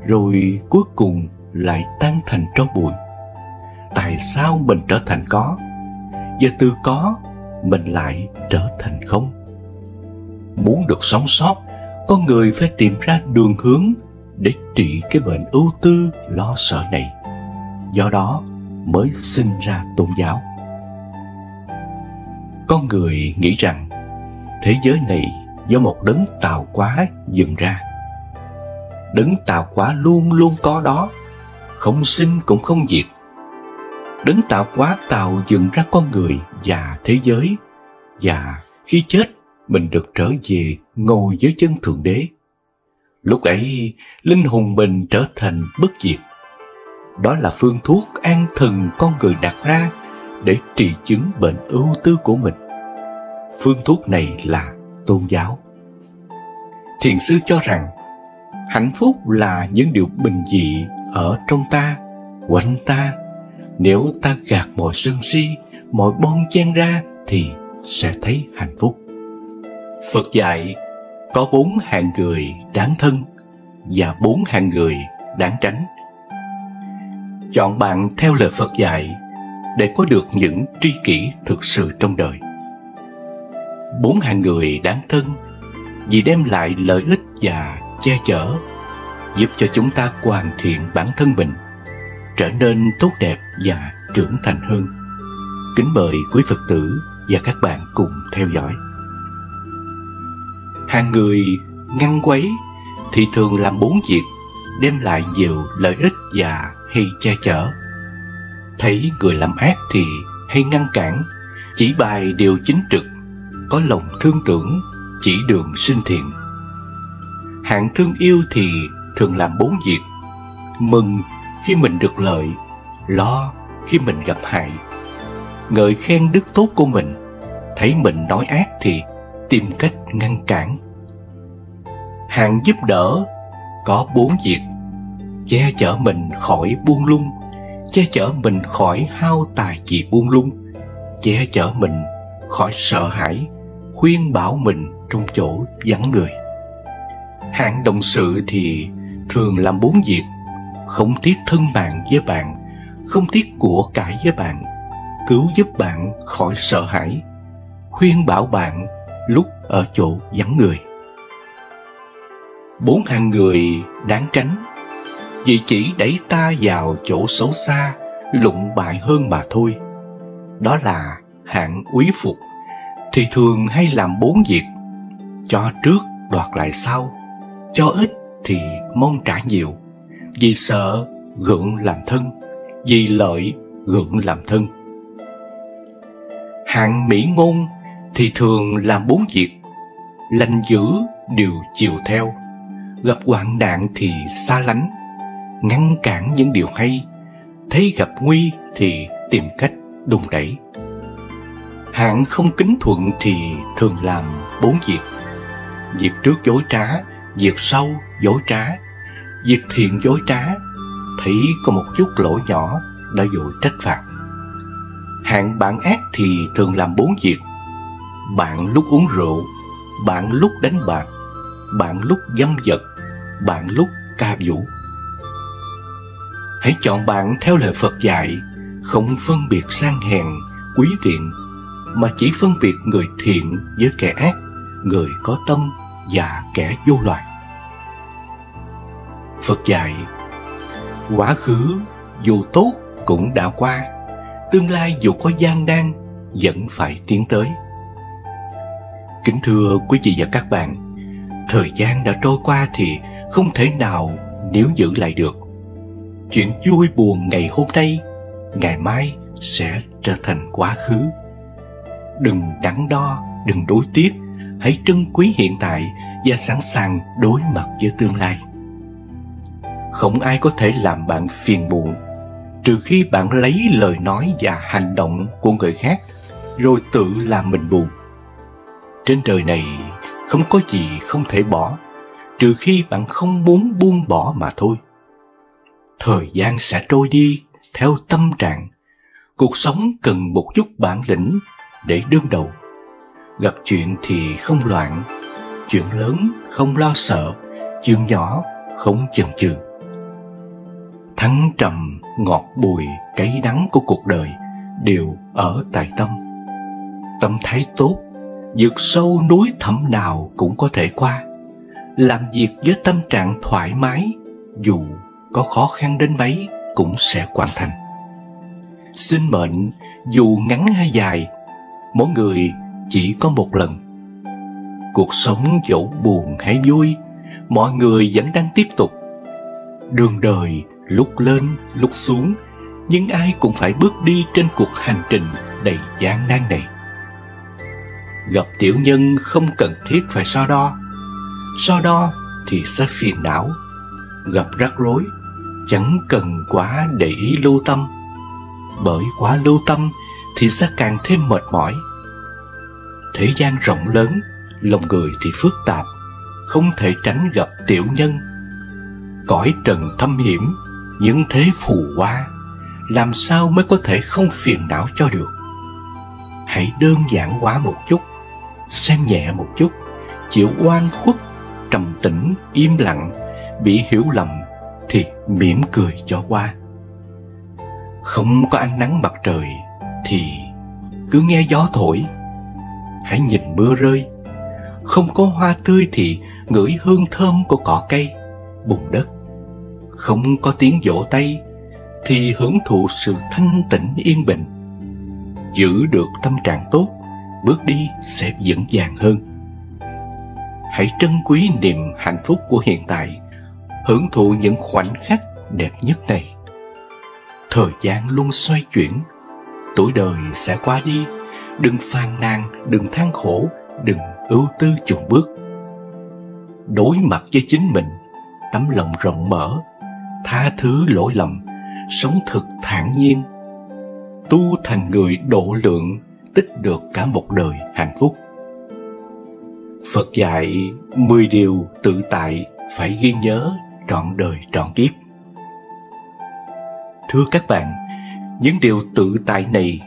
rồi cuối cùng lại tan thành tro bụi, tại sao mình trở thành có, và từ có mình lại trở thành không. Muốn được sống sót, con người phải tìm ra đường hướng để trị cái bệnh ưu tư lo sợ này, do đó mới sinh ra tôn giáo. Con người nghĩ rằng thế giới này do một đấng tạo hóa dựng ra. Đấng tạo hóa luôn luôn có đó, không sinh cũng không diệt. Đấng tạo hóa tạo dựng ra con người và thế giới, và khi chết mình được trở về ngồi dưới chân Thượng Đế. Lúc ấy linh hồn mình trở thành bất diệt. Đó là phương thuốc an thần con người đặt ra để trị chứng bệnh ưu tư của mình. Phương thuốc này là tôn giáo. Thiền sư cho rằng hạnh phúc là những điều bình dị ở trong ta, quanh ta. Nếu ta gạt mọi sân si, mọi bon chen ra thì sẽ thấy hạnh phúc. Phật dạy có 4 hạng người đáng thân và 4 hạng người đáng tránh. Chọn bạn theo lời Phật dạy để có được những tri kỷ thực sự trong đời. 4 hạng người đáng thân vì đem lại lợi ích và che chở, giúp cho chúng ta hoàn thiện bản thân mình, trở nên tốt đẹp và trưởng thành hơn. Kính mời quý Phật tử và các bạn cùng theo dõi. Hạng người ngăn quấy thì thường làm 4 việc đem lại nhiều lợi ích và hay che chở. Thấy người làm ác thì hay ngăn cản, chỉ bày điều chính trực, có lòng thương tưởng, chỉ đường sinh thiện. Hạng thương yêu thì thường làm 4 việc: mừng khi mình được lợi, lo khi mình gặp hại, ngợi khen đức tốt của mình, thấy mình nói ác thì tìm cách ngăn cản. Hạng giúp đỡ có 4 việc: che chở mình khỏi buông lung, che chở mình khỏi hao tài vì buông lung, che chở mình khỏi sợ hãi, khuyên bảo mình trong chỗ vắng người. Hạng đồng sự thì thường làm 4 việc: không tiếc thân mạng với bạn, không tiếc của cải với bạn, cứu giúp bạn khỏi sợ hãi, khuyên bảo bạn lúc ở chỗ vắng người. 4 hạng người đáng tránh, vì chỉ đẩy ta vào chỗ xấu xa, lụng bại hơn mà thôi. Đó là hạng úy phục, thì thường hay làm 4 việc: cho trước đoạt lại sau, cho ít thì mong trả nhiều, vì sợ gượng làm thân, vì lợi gượng làm thân. Hạng mỹ ngôn thì thường làm 4 việc: lành dữ đều chiều theo, gặp hoạn nạn thì xa lánh, ngăn cản những điều hay, thấy gặp nguy thì tìm cách đùn đẩy. Hạng không kính thuận thì thường làm 4 việc: việc trước dối trá, việc sau dối trá, việc thiện dối trá, thấy có một chút lỗi nhỏ đã vội trách phạt. Hạng bạn ác thì thường làm 4 việc: bạn lúc uống rượu, bạn lúc đánh bạc, bạn lúc dâm vật, bạn lúc ca vũ. Hãy chọn bạn theo lời Phật dạy, không phân biệt sang hèn, quý tiện, mà chỉ phân biệt người thiện với kẻ ác, người có tâm và kẻ vô loại. Phật dạy, quá khứ dù tốt cũng đã qua, tương lai dù có gian nan vẫn phải tiến tới. Kính thưa quý vị và các bạn, thời gian đã trôi qua thì không thể nào níu giữ lại được. Chuyện vui buồn ngày hôm nay, ngày mai sẽ trở thành quá khứ. Đừng đắn đo, đừng đối tiếc, hãy trân quý hiện tại và sẵn sàng đối mặt với tương lai. Không ai có thể làm bạn phiền muộn, trừ khi bạn lấy lời nói và hành động của người khác rồi tự làm mình buồn. Trên đời này không có gì không thể bỏ, trừ khi bạn không muốn buông bỏ mà thôi. Thời gian sẽ trôi đi theo tâm trạng. Cuộc sống cần một chút bản lĩnh để đương đầu. Gặp chuyện thì không loạn, chuyện lớn không lo sợ, chuyện nhỏ không chần chừ. Thắng trầm, ngọt bùi, cay đắng của cuộc đời đều ở tại tâm. Tâm thái tốt, vượt sâu núi thẳm nào cũng có thể qua. Làm việc với tâm trạng thoải mái, dù có khó khăn đến mấy cũng sẽ hoàn thành. Sinh mệnh dù ngắn hay dài, mỗi người chỉ có một lần. Cuộc sống dẫu buồn hay vui, mọi người vẫn đang tiếp tục. Đường đời lúc lên lúc xuống, nhưng ai cũng phải bước đi trên cuộc hành trình đầy gian nan này. Gặp tiểu nhân không cần thiết phải so đo thì sẽ phiền não. Gặp rắc rối chẳng cần quá để ý lưu tâm, bởi quá lưu tâm thì sẽ càng thêm mệt mỏi. Thế gian rộng lớn, lòng người thì phức tạp, không thể tránh gặp tiểu nhân. Cõi trần thâm hiểm, những thế phù hoa, làm sao mới có thể không phiền não cho được. Hãy đơn giản quá một chút, xem nhẹ một chút, chịu oan khuất, trầm tĩnh, im lặng, bị hiểu lầm thì mỉm cười cho qua. Không có ánh nắng mặt trời thì cứ nghe gió thổi, hãy nhìn mưa rơi. Không có hoa tươi thì ngửi hương thơm của cỏ cây, bùn đất. Không có tiếng vỗ tay thì hưởng thụ sự thanh tịnh yên bình. Giữ được tâm trạng tốt, bước đi sẽ vững vàng hơn. Hãy trân quý niềm hạnh phúc của hiện tại, hưởng thụ những khoảnh khắc đẹp nhất này. Thời gian luôn xoay chuyển, tuổi đời sẽ qua đi. Đừng phàn nàn, đừng than khổ, đừng ưu tư chùn bước. Đối mặt với chính mình, tấm lòng rộng mở, tha thứ lỗi lầm, sống thật thản nhiên, tu thành người độ lượng, tích được cả một đời hạnh phúc. Phật dạy 10 điều tự tại phải ghi nhớ trọn đời trọn kiếp. Thưa các bạn, những điều tự tại này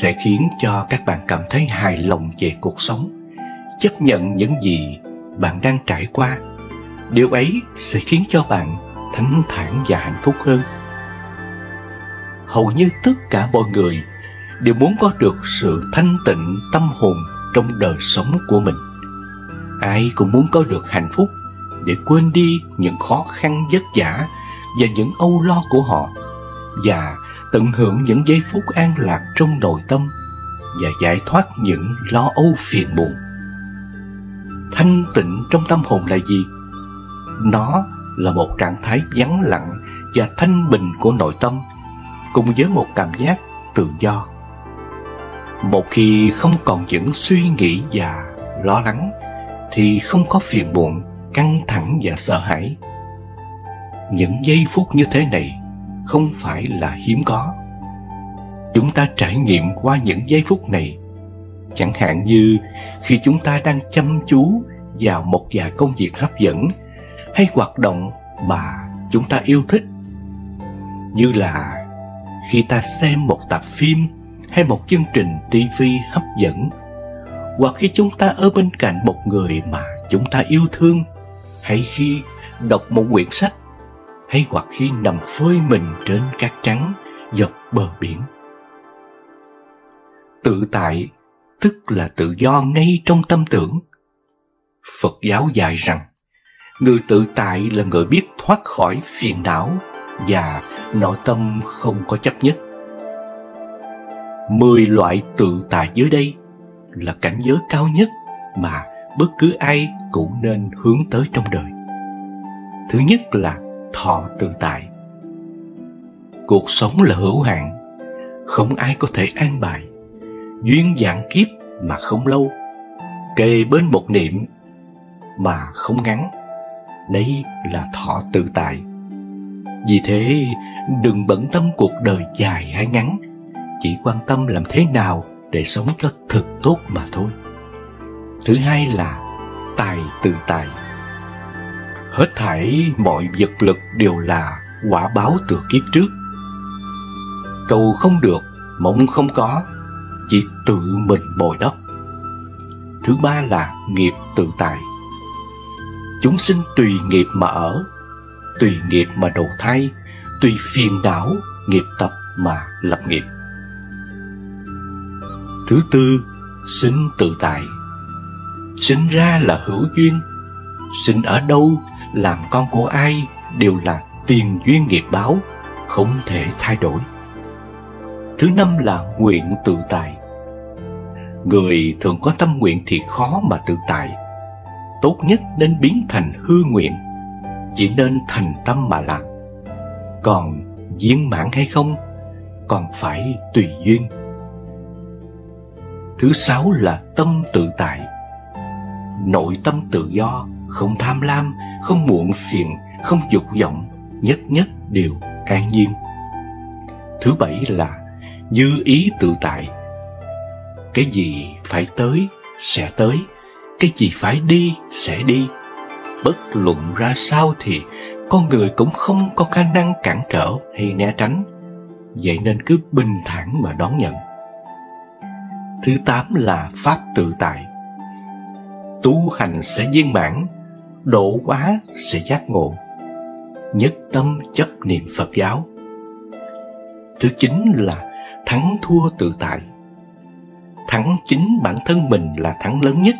sẽ khiến cho các bạn cảm thấy hài lòng về cuộc sống. Chấp nhận những gì bạn đang trải qua, điều ấy sẽ khiến cho bạn thanh thản và hạnh phúc hơn. Hầu như tất cả mọi người đều muốn có được sự thanh tịnh tâm hồn trong đời sống của mình. Ai cũng muốn có được hạnh phúc để quên đi những khó khăn vất vả và những âu lo của họ, và tận hưởng những giây phút an lạc trong nội tâm và giải thoát những lo âu phiền muộn. Thanh tịnh trong tâm hồn là gì? Nó là một trạng thái vắng lặng và thanh bình của nội tâm, cùng với một cảm giác tự do. Một khi không còn những suy nghĩ và lo lắng, thì không có phiền muộn, căng thẳng và sợ hãi. Những giây phút như thế này không phải là hiếm có. Chúng ta trải nghiệm qua những giây phút này, chẳng hạn như khi chúng ta đang chăm chú vào một vài công việc hấp dẫn hay hoạt động mà chúng ta yêu thích, như là khi ta xem một tập phim hay một chương trình TV hấp dẫn, hoặc khi chúng ta ở bên cạnh một người mà chúng ta yêu thương, hay khi đọc một quyển sách, hay hoặc khi nằm phơi mình trên cát trắng dọc bờ biển. Tự tại tức là tự do ngay trong tâm tưởng. Phật giáo dạy rằng người tự tại là người biết thoát khỏi phiền não và nội tâm không có chấp nhất. 10 loại tự tại dưới đây là cảnh giới cao nhất mà bất cứ ai cũng nên hướng tới trong đời. Thứ nhất là thọ tự tại. Cuộc sống là hữu hạn, không ai có thể an bài. Duyên vạn kiếp mà không lâu, kề bên một niệm mà không ngắn. Đây là thọ tự tại. Vì thế đừng bận tâm cuộc đời dài hay ngắn, chỉ quan tâm làm thế nào để sống cho thật tốt mà thôi. Thứ hai là tài tự tại. Hết thảy mọi vật lực đều là quả báo từ kiếp trước. Cầu không được, mộng không có, chỉ tự mình bồi đắp. Thứ ba là nghiệp tự tại. Chúng sinh tùy nghiệp mà ở, tùy nghiệp mà đầu thai, tùy phiền não, nghiệp tập mà lập nghiệp. Thứ tư, sinh tự tại. Sinh ra là hữu duyên, sinh ở đâu, làm con của ai đều là tiền duyên nghiệp báo, không thể thay đổi. Thứ năm là nguyện tự tại. Người thường có tâm nguyện thì khó mà tự tại. Tốt nhất nên biến thành hư nguyện, chỉ nên thành tâm mà làm. Còn viên mãn hay không, còn phải tùy duyên. Thứ sáu là tâm tự tại. Nội tâm tự do, không tham lam, không muộn phiền, không dục vọng, nhất nhất đều an nhiên. Thứ bảy là như ý tự tại. Cái gì phải tới, sẽ tới. Cái gì phải đi, sẽ đi. Bất luận ra sao thì con người cũng không có khả năng cản trở hay né tránh. Vậy nên cứ bình thản mà đón nhận. Thứ tám là pháp tự tại. Tu hành sẽ viên mãn, độ hóa sẽ giác ngộ. Nhất tâm chấp niệm Phật giáo. Thứ chín là thắng thua tự tại. Thắng chính bản thân mình là thắng lớn nhất,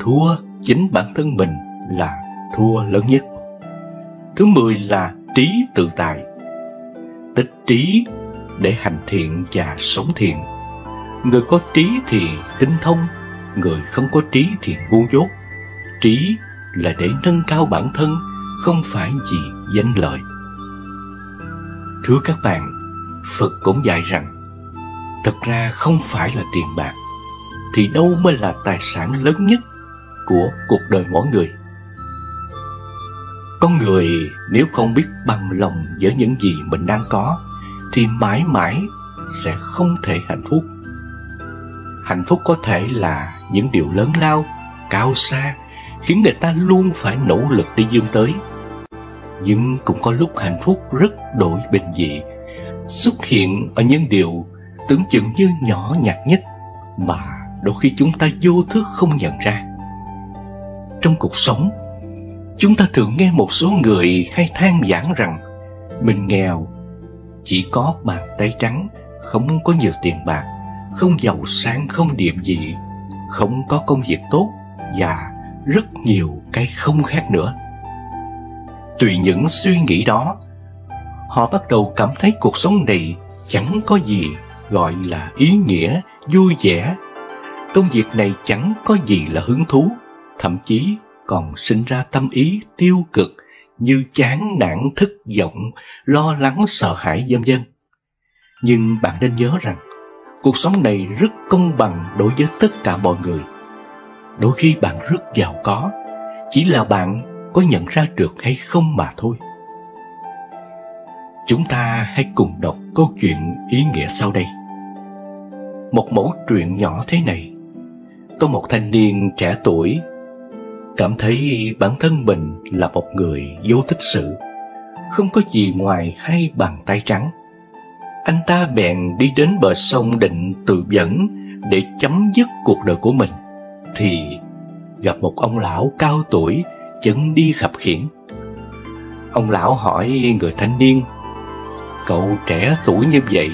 thua chính bản thân mình là thua lớn nhất. Thứ 10 là trí tự tại. Tích trí để hành thiện và sống thiện. Người có trí thì tinh thông, người không có trí thì ngu dốt. Trí là để nâng cao bản thân, không phải vì danh lợi. Thưa các bạn, Phật cũng dạy rằng thật ra không phải là tiền bạc thì đâu mới là tài sản lớn nhất của cuộc đời mỗi người. Con người nếu không biết bằng lòng với những gì mình đang có thì mãi mãi sẽ không thể hạnh phúc. Hạnh phúc có thể là những điều lớn lao, cao xa, khiến người ta luôn phải nỗ lực đi vươn tới. Nhưng cũng có lúc hạnh phúc rất đổi bình dị, xuất hiện ở những điều tưởng chừng như nhỏ nhặt nhất mà đôi khi chúng ta vô thức không nhận ra. Trong cuộc sống, chúng ta thường nghe một số người hay than vãn rằng mình nghèo, chỉ có bàn tay trắng, không có nhiều tiền bạc, không giàu sang, không điềm gì, không có công việc tốt và rất nhiều cái không khác nữa. Tùy những suy nghĩ đó, họ bắt đầu cảm thấy cuộc sống này chẳng có gì gọi là ý nghĩa, vui vẻ. Công việc này chẳng có gì là hứng thú, thậm chí còn sinh ra tâm ý tiêu cực như chán nản, thất vọng, lo lắng, sợ hãi, vân vân. Nhưng bạn nên nhớ rằng cuộc sống này rất công bằng đối với tất cả mọi người. Đôi khi bạn rất giàu có, chỉ là bạn có nhận ra được hay không mà thôi. Chúng ta hãy cùng đọc câu chuyện ý nghĩa sau đây. Một mẩu chuyện nhỏ thế này. Có một thanh niên trẻ tuổi cảm thấy bản thân mình là một người vô tích sự, không có gì ngoài hai bàn tay trắng. Anh ta bèn đi đến bờ sông định tự vẫn để chấm dứt cuộc đời của mình, thì gặp một ông lão cao tuổi chân đi khập khiễng. Ông lão hỏi người thanh niên: "Cậu trẻ tuổi như vậy,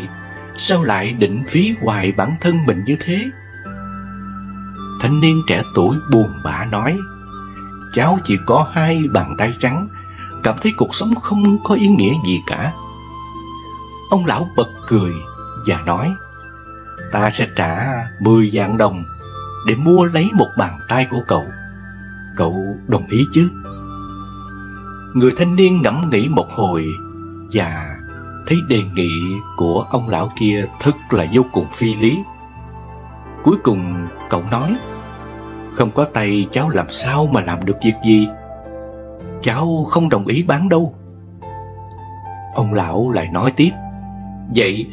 sao lại định phí hoài bản thân mình như thế?" Thanh niên trẻ tuổi buồn bã nói: "Cháu chỉ có hai bàn tay trắng, cảm thấy cuộc sống không có ý nghĩa gì cả." Ông lão bật cười và nói: "Ta sẽ trả 10 vạn đồng để mua lấy một bàn tay của cậu. Cậu đồng ý chứ?" Người thanh niên ngẫm nghĩ một hồi và thấy đề nghị của ông lão kia thật là vô cùng phi lý. Cuối cùng cậu nói: "Không có tay cháu làm sao mà làm được việc gì? Cháu không đồng ý bán đâu." Ông lão lại nói tiếp: "Vậy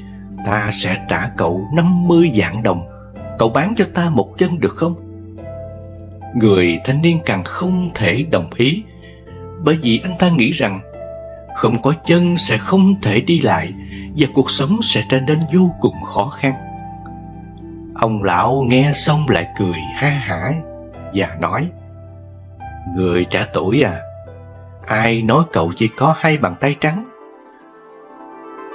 ta sẽ trả cậu 50 vạn đồng. Cậu bán cho ta một chân được không?" Người thanh niên càng không thể đồng ý, bởi vì anh ta nghĩ rằng không có chân sẽ không thể đi lại và cuộc sống sẽ trở nên vô cùng khó khăn. Ông lão nghe xong lại cười ha hả và nói: "Người trẻ tuổi à, ai nói cậu chỉ có hai bàn tay trắng?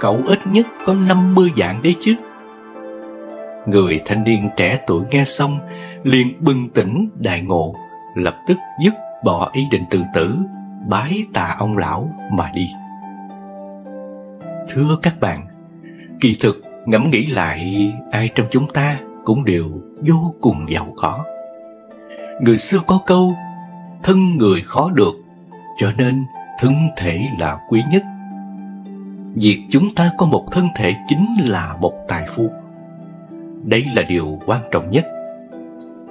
Cậu ít nhất có 50 vạn đấy chứ." Người thanh niên trẻ tuổi nghe xong liền bừng tỉnh đại ngộ, lập tức dứt bỏ ý định tự tử, bái tạ ông lão mà đi. Thưa các bạn, kỳ thực ngẫm nghĩ lại, ai trong chúng ta cũng đều vô cùng giàu có. Người xưa có câu: "Thân người khó được, cho nên thân thể là quý nhất." Việc chúng ta có một thân thể chính là một tài phú. Đây là điều quan trọng nhất.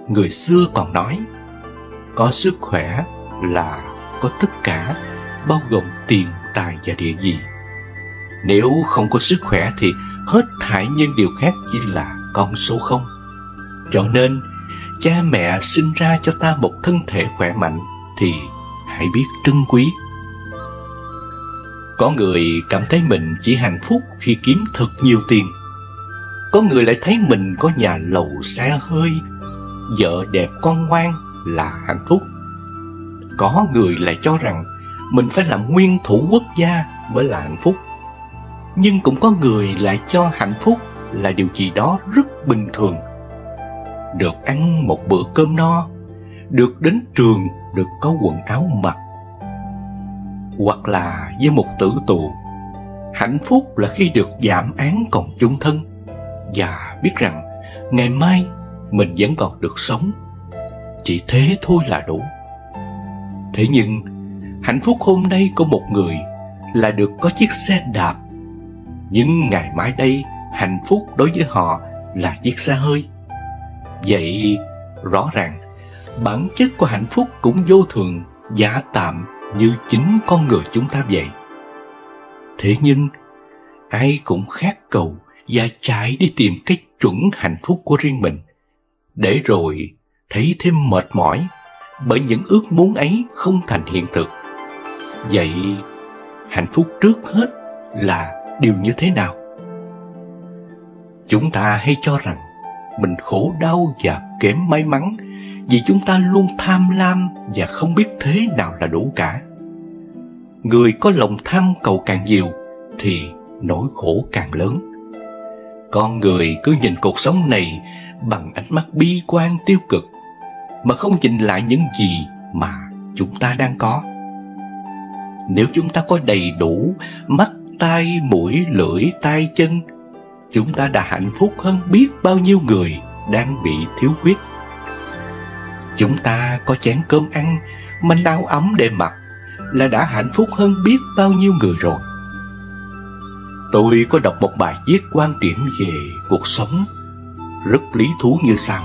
Người xưa còn nói: "Có sức khỏe là có tất cả, bao gồm tiền, tài và địa vị. Nếu không có sức khỏe thì hết thảy những điều khác chỉ là con số không." Cho nên, cha mẹ sinh ra cho ta một thân thể khỏe mạnh thì hãy biết trân quý. Có người cảm thấy mình chỉ hạnh phúc khi kiếm thật nhiều tiền. Có người lại thấy mình có nhà lầu xe hơi, vợ đẹp con ngoan là hạnh phúc. Có người lại cho rằng mình phải làm nguyên thủ quốc gia mới là hạnh phúc. Nhưng cũng có người lại cho hạnh phúc là điều gì đó rất bình thường: được ăn một bữa cơm no, được đến trường, được có quần áo mặc. Hoặc là với một tử tù, hạnh phúc là khi được giảm án còn chung thân và biết rằng ngày mai mình vẫn còn được sống, chỉ thế thôi là đủ. Thế nhưng hạnh phúc hôm nay của một người là được có chiếc xe đạp, nhưng ngày mai đây hạnh phúc đối với họ là chiếc xe hơi. Vậy rõ ràng bản chất của hạnh phúc cũng vô thường, giả tạm như chính con người chúng ta vậy. Thế nhưng ai cũng khát cầu và chạy đi tìm cái chuẩn hạnh phúc của riêng mình, để rồi thấy thêm mệt mỏi bởi những ước muốn ấy không thành hiện thực. Vậy hạnh phúc trước hết là điều như thế nào? Chúng ta hay cho rằng mình khổ đau và kém may mắn vì chúng ta luôn tham lam và không biết thế nào là đủ cả. Người có lòng tham cầu càng nhiều thì nỗi khổ càng lớn. Con người cứ nhìn cuộc sống này bằng ánh mắt bi quan tiêu cực mà không nhìn lại những gì mà chúng ta đang có. Nếu chúng ta có đầy đủ mắt, tai, mũi, lưỡi, tai, chân, chúng ta đã hạnh phúc hơn biết bao nhiêu người đang bị thiếu khuyết. Chúng ta có chén cơm ăn, manh áo ấm để mặc là đã hạnh phúc hơn biết bao nhiêu người rồi. Tôi có đọc một bài viết quan điểm về cuộc sống rất lý thú như sau.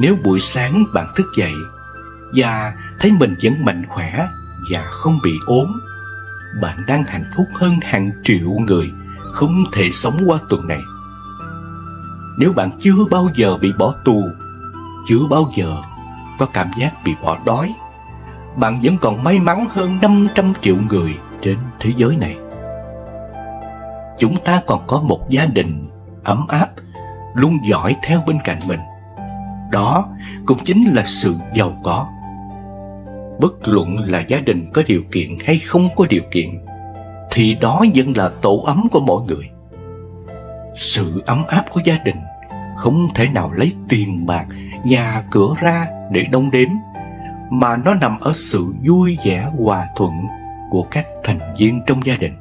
Nếu buổi sáng bạn thức dậy và thấy mình vẫn mạnh khỏe và không bị ốm, bạn đang hạnh phúc hơn hàng triệu người không thể sống qua tuần này. Nếu bạn chưa bao giờ bị bỏ tù, chưa bao giờ có cảm giác bị bỏ đói, bạn vẫn còn may mắn hơn 500 triệu người trên thế giới này. Chúng ta còn có một gia đình ấm áp, luôn dõi theo bên cạnh mình. Đó cũng chính là sự giàu có. Bất luận là gia đình có điều kiện hay không có điều kiện, thì đó vẫn là tổ ấm của mọi người. Sự ấm áp của gia đình không thể nào lấy tiền bạc, nhà cửa ra để đong đếm, mà nó nằm ở sự vui vẻ hòa thuận của các thành viên trong gia đình.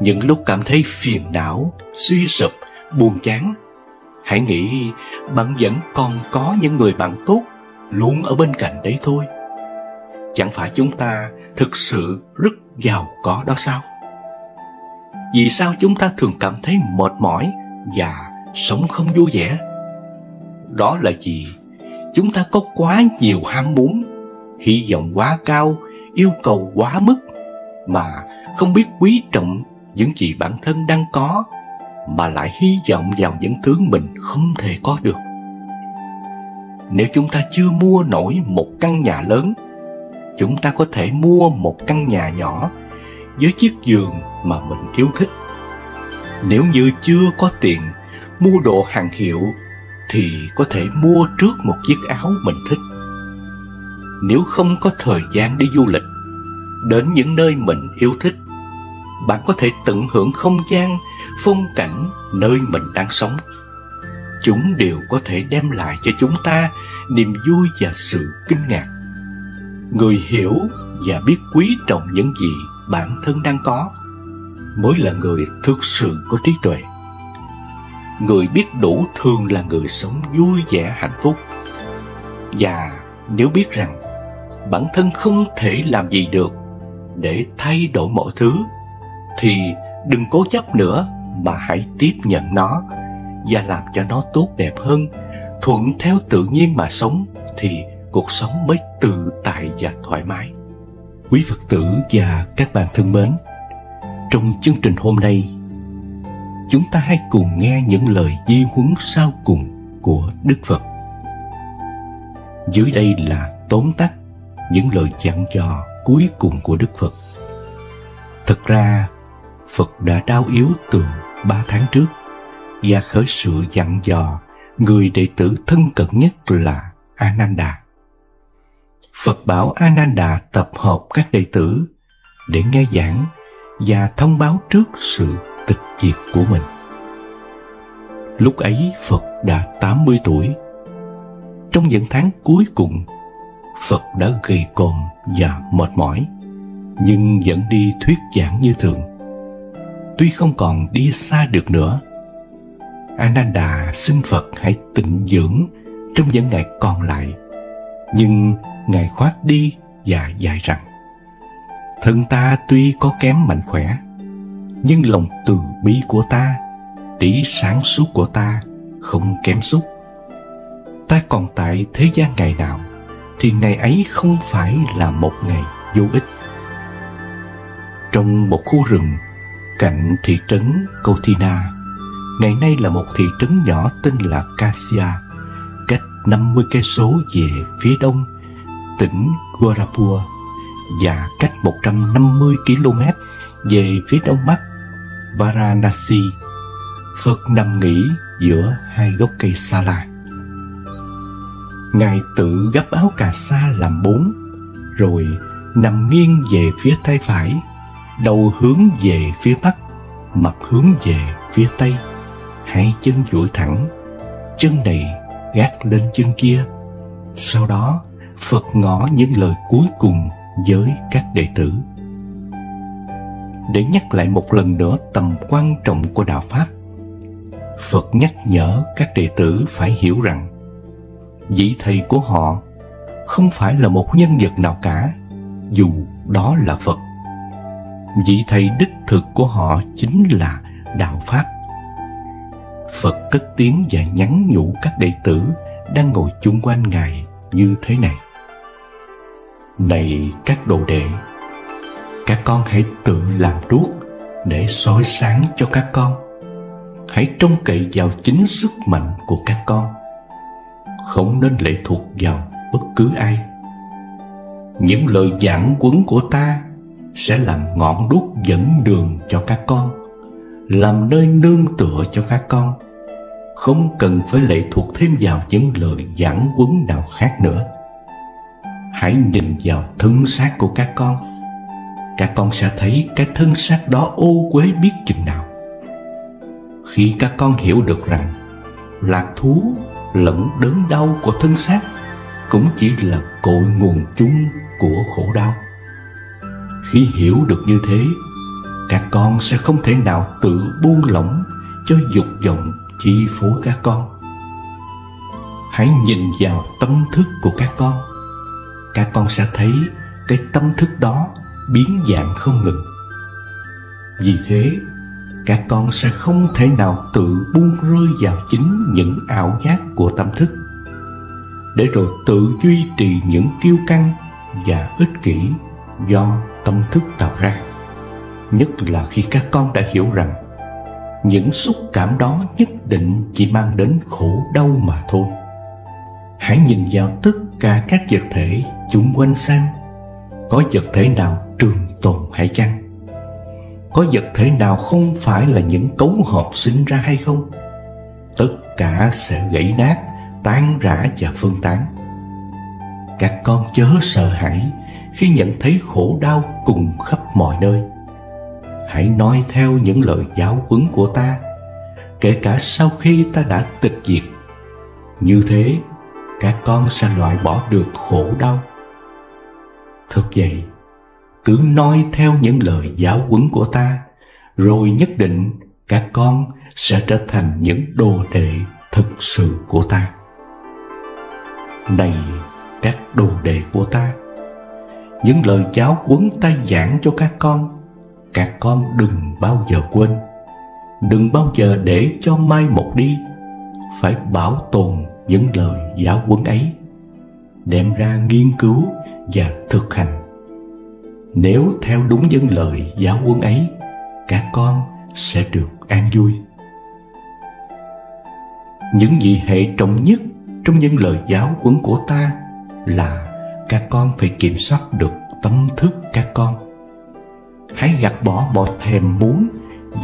Những lúc cảm thấy phiền não, suy sụp, buồn chán, hãy nghĩ bạn vẫn còn có những người bạn tốt luôn ở bên cạnh đấy thôi. Chẳng phải chúng ta thực sự rất giàu có đó sao? Vì sao chúng ta thường cảm thấy mệt mỏi và sống không vui vẻ? Đó là vì chúng ta có quá nhiều ham muốn, hy vọng quá cao, yêu cầu quá mức, mà không biết quý trọng những gì bản thân đang có, mà lại hy vọng vào những thứ mình không thể có được. Nếu chúng ta chưa mua nổi một căn nhà lớn, chúng ta có thể mua một căn nhà nhỏ với chiếc giường mà mình yêu thích. Nếu như chưa có tiền mua đồ hàng hiệu thì có thể mua trước một chiếc áo mình thích. Nếu không có thời gian đi du lịch, đến những nơi mình yêu thích, bạn có thể tận hưởng không gian, phong cảnh nơi mình đang sống. Chúng đều có thể đem lại cho chúng ta niềm vui và sự kinh ngạc. Người hiểu và biết quý trọng những gì bản thân đang có mới là người thực sự có trí tuệ. Người biết đủ thường là người sống vui vẻ hạnh phúc. Và nếu biết rằng bản thân không thể làm gì được để thay đổi mọi thứ, thì đừng cố chấp nữa mà hãy tiếp nhận nó và làm cho nó tốt đẹp hơn. Thuận theo tự nhiên mà sống thì cuộc sống mới tự tại và thoải mái. Quý Phật tử và các bạn thân mến, trong chương trình hôm nay, chúng ta hãy cùng nghe những lời di huấn sau cùng của Đức Phật. Dưới đây là tóm tắt những lời dặn dò cuối cùng của Đức Phật. Thật ra, Phật đã đau yếu từ 3 tháng trước và khởi sự dặn dò người đệ tử thân cận nhất là Ananda. Phật bảo Ananda tập hợp các đệ tử để nghe giảng và thông báo trước sự tịch diệt của mình. Lúc ấy Phật đã 80 tuổi. Trong những tháng cuối cùng, Phật đã gầy còm và mệt mỏi, nhưng vẫn đi thuyết giảng như thường. Tuy không còn đi xa được nữa, Ananda xin Phật hãy tịnh dưỡng trong những ngày còn lại. Nhưng Ngài khoát đi và dạy rằng: thân ta tuy có kém mạnh khỏe, nhưng lòng từ bi của ta, trí sáng suốt của ta không kém sút. Ta còn tại thế gian ngày nào thì ngày ấy không phải là một ngày vô ích. Trong một khu rừng cạnh thị trấn Kothina, ngày nay là một thị trấn nhỏ tên là Kasia, cách 50 cây số về phía đông tỉnh Gorakhpur và cách 150 km về phía đông bắc Varanasi, Phật nằm nghỉ giữa hai gốc cây sa la. Ngài tự gấp áo cà sa làm bốn, rồi nằm nghiêng về phía tay phải, đầu hướng về phía bắc, mặt hướng về phía tây, hai chân duỗi thẳng, chân này gác lên chân kia. Sau đó Phật ngỏ những lời cuối cùng với các đệ tử, để nhắc lại một lần nữa tầm quan trọng của Đạo Pháp. Phật nhắc nhở các đệ tử phải hiểu rằng vị thầy của họ không phải là một nhân vật nào cả, dù đó là Phật. Vị thầy đích thực của họ chính là Đạo Pháp. Phật cất tiếng và nhắn nhủ các đệ tử đang ngồi chung quanh Ngài như thế này: Này các đồ đệ, các con hãy tự làm đuốc để soi sáng cho các con. Hãy trông cậy vào chính sức mạnh của các con, không nên lệ thuộc vào bất cứ ai. Những lời giảng huấn của ta sẽ làm ngọn đuốc dẫn đường cho các con, làm nơi nương tựa cho các con, không cần phải lệ thuộc thêm vào những lời giảng huấn nào khác nữa. Hãy nhìn vào thân xác của các con. Các con sẽ thấy cái thân xác đó ô uế biết chừng nào. Khi các con hiểu được rằng lạc thú lẫn đớn đau của thân xác cũng chỉ là cội nguồn chung của khổ đau, khi hiểu được như thế, các con sẽ không thể nào tự buông lỏng cho dục vọng chi phối các con. Hãy nhìn vào tâm thức của các con. Các con sẽ thấy cái tâm thức đó biến dạng không ngừng. Vì thế, các con sẽ không thể nào tự buông rơi vào chính những ảo giác của tâm thức, để rồi tự duy trì những kiêu căng và ích kỷ do tâm thức tạo ra. Nhất là khi các con đã hiểu rằng những xúc cảm đó nhất định chỉ mang đến khổ đau mà thôi. Hãy nhìn vào tất cả các vật thể chung quanh xem có vật thể nào trường tồn hay chăng? Có vật thể nào không phải là những cấu hợp sinh ra hay không? Tất cả sẽ gãy nát, tan rã và phân tán. Các con chớ sợ hãi khi nhận thấy khổ đau cùng khắp mọi nơi. Hãy nói theo những lời giáo huấn của ta, kể cả sau khi ta đã tịch diệt. Như thế, các con sẽ loại bỏ được khổ đau. Thật vậy, cứ nói theo những lời giáo huấn của ta, rồi nhất định các con sẽ trở thành những đồ đệ thực sự của ta. Này các đồ đệ của ta, những lời giáo huấn ta giảng cho các con đừng bao giờ quên, đừng bao giờ để cho mai một đi. Phải bảo tồn những lời giáo huấn ấy, đem ra nghiên cứu và thực hành. Nếu theo đúng những lời giáo huấn ấy, các con sẽ được an vui. Những gì hệ trọng nhất trong những lời giáo huấn của ta là các con phải kiểm soát được tâm thức các con. Hãy gạt bỏ mọi thèm muốn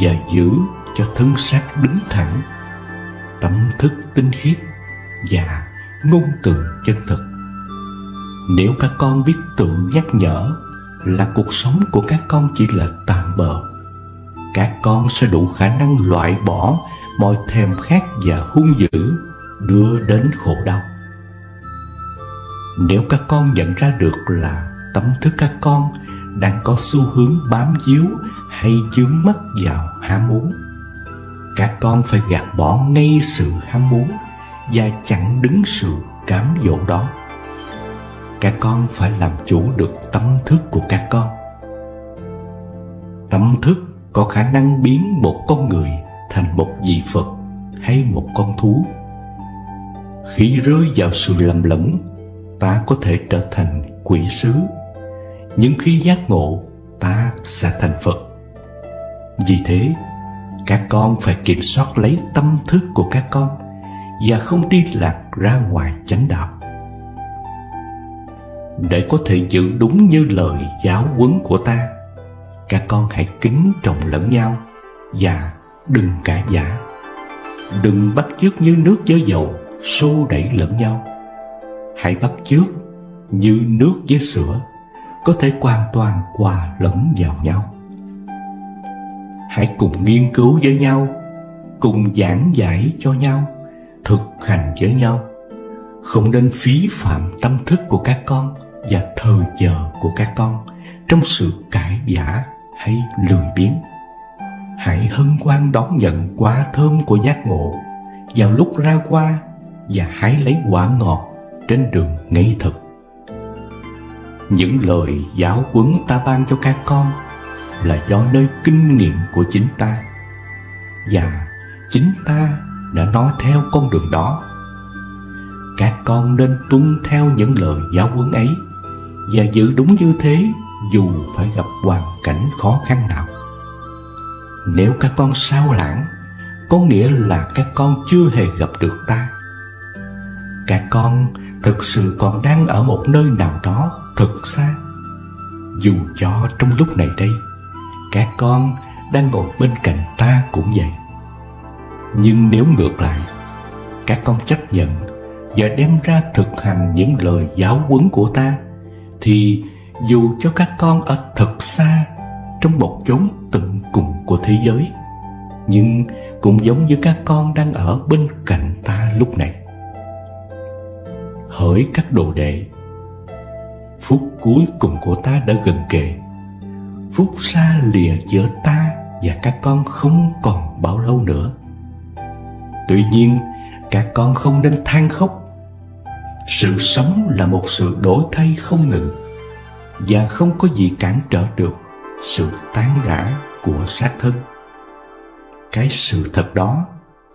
và giữ cho thân xác đứng thẳng, tâm thức tinh khiết và ngôn từ chân thực. Nếu các con biết tự nhắc nhở là cuộc sống của các con chỉ là tạm bợ, các con sẽ đủ khả năng loại bỏ mọi thèm khát và hung dữ đưa đến khổ đau. Nếu các con nhận ra được là tâm thức các con đang có xu hướng bám víu hay dướng mắc vào ham muốn, các con phải gạt bỏ ngay sự ham muốn và chặn đứng sự cám dỗ đó. Các con phải làm chủ được tâm thức của các con. Tâm thức có khả năng biến một con người thành một vị Phật hay một con thú. Khi rơi vào sự lầm lẫn, ta có thể trở thành quỷ sứ, nhưng khi giác ngộ, ta sẽ thành Phật. Vì thế, các con phải kiểm soát lấy tâm thức của các con và không đi lạc ra ngoài chánh đạo. Để có thể giữ đúng như lời giáo huấn của ta, các con hãy kính trọng lẫn nhau và đừng cãi vã. Đừng bắt chước như nước với dầu xô đẩy lẫn nhau. Hãy bắt chước như nước với sữa, có thể hoàn toàn hòa lẫn vào nhau. Hãy cùng nghiên cứu với nhau, cùng giảng giải cho nhau, thực hành với nhau. Không nên phí phạm tâm thức của các con và thời giờ của các con trong sự cãi vã hay lười biếng. Hãy hân hoan đón nhận quả thơm của giác ngộ vào lúc ra qua, và hãy lấy quả ngọt trên đường ngay thực. Những lời giáo huấn ta ban cho các con là do nơi kinh nghiệm của chính ta, và chính ta đã nói theo con đường đó. Các con nên tuân theo những lời giáo huấn ấy và giữ đúng như thế, dù phải gặp hoàn cảnh khó khăn nào. Nếu các con sao lãng, có nghĩa là các con chưa hề gặp được ta. Các con thực sự còn đang ở một nơi nào đó thật xa, dù cho trong lúc này đây các con đang ngồi bên cạnh ta cũng vậy. Nhưng nếu ngược lại, các con chấp nhận và đem ra thực hành những lời giáo huấn của ta, thì dù cho các con ở thật xa trong một chốn tận cùng của thế giới, nhưng cũng giống như các con đang ở bên cạnh ta lúc này. Hỡi các đồ đệ, phút cuối cùng của ta đã gần kề. Phút xa lìa giữa ta và các con không còn bao lâu nữa. Tuy nhiên, các con không nên than khóc. Sự sống là một sự đổi thay không ngừng, và không có gì cản trở được sự tan rã của xác thân. Cái sự thật đó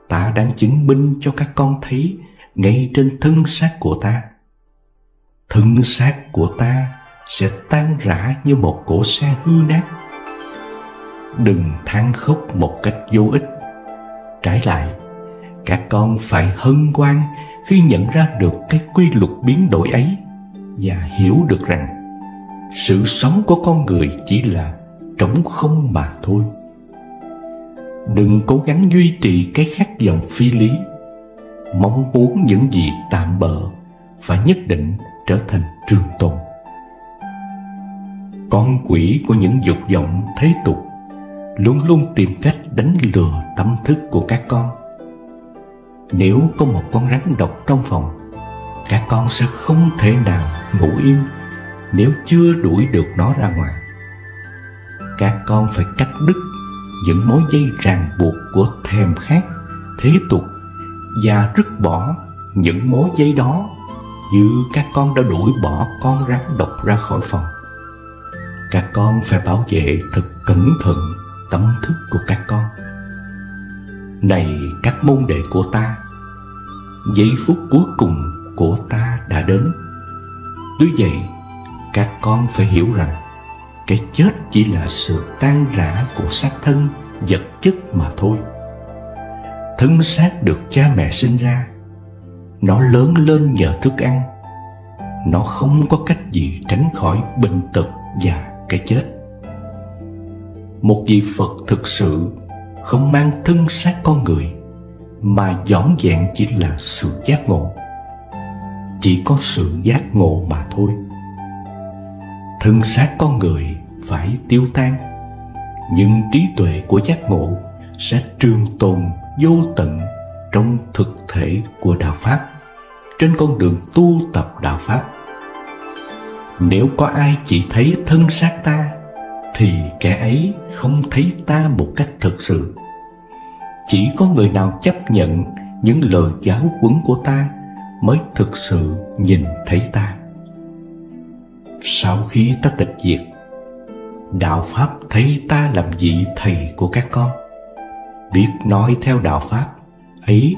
ta đang chứng minh cho các con thấy ngay trên thân xác của ta. Thân xác của ta sẽ tan rã như một cỗ xe hư nát. Đừng than khóc một cách vô ích. Trái lại, các con phải hân hoan khi nhận ra được cái quy luật biến đổi ấy, và hiểu được rằng sự sống của con người chỉ là trống không mà thôi. Đừng cố gắng duy trì cái khát vọng phi lý, mong muốn những gì tạm bợ phải nhất định trở thành trường tồn. Con quỷ của những dục vọng thế tục luôn luôn tìm cách đánh lừa tâm thức của các con. Nếu có một con rắn độc trong phòng, các con sẽ không thể nào ngủ yên nếu chưa đuổi được nó ra ngoài. Các con phải cắt đứt những mối dây ràng buộc của thèm khát thế tục, và rứt bỏ những mối dây đó như các con đã đuổi bỏ con rắn độc ra khỏi phòng. Các con phải bảo vệ thật cẩn thận tâm thức của các con. Này các môn đệ của ta, giây phút cuối cùng của ta đã đến. Tuy vậy, các con phải hiểu rằng cái chết chỉ là sự tan rã của xác thân vật chất mà thôi. Thân xác được cha mẹ sinh ra, nó lớn lên nhờ thức ăn. Nó không có cách gì tránh khỏi bệnh tật và cái chết. Một vị Phật thực sự không mang thân xác con người, mà vỏn vẹn chỉ là sự giác ngộ. Chỉ có sự giác ngộ mà thôi. Thân xác con người phải tiêu tan, nhưng trí tuệ của giác ngộ sẽ trường tồn vô tận trong thực thể của Đạo Pháp, trên con đường tu tập Đạo Pháp. Nếu có ai chỉ thấy thân xác ta, thì kẻ ấy không thấy ta một cách thực sự. Chỉ có người nào chấp nhận những lời giáo huấn của ta mới thực sự nhìn thấy ta. Sau khi ta tịch diệt, Đạo Pháp thấy ta làm vị thầy của các con. Biết nói theo Đạo Pháp ấy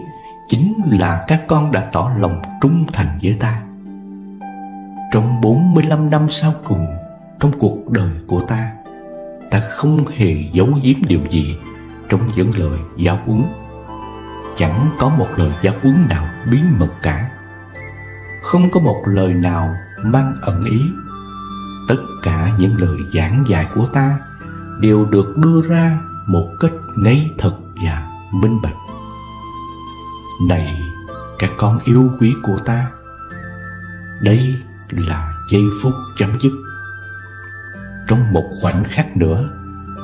chính là các con đã tỏ lòng trung thành với ta. Trong 45 năm sau cùng trong cuộc đời của ta, ta không hề giấu giếm điều gì trong những lời giáo huấn. Chẳng có một lời giáo huấn nào bí mật cả. Không có một lời nào mang ẩn ý. Tất cả những lời giảng dạy của ta đều được đưa ra một cách ngay thật và minh bạch. Này các con yêu quý của ta, đây là giây phút chấm dứt. Trong một khoảnh khắc nữa,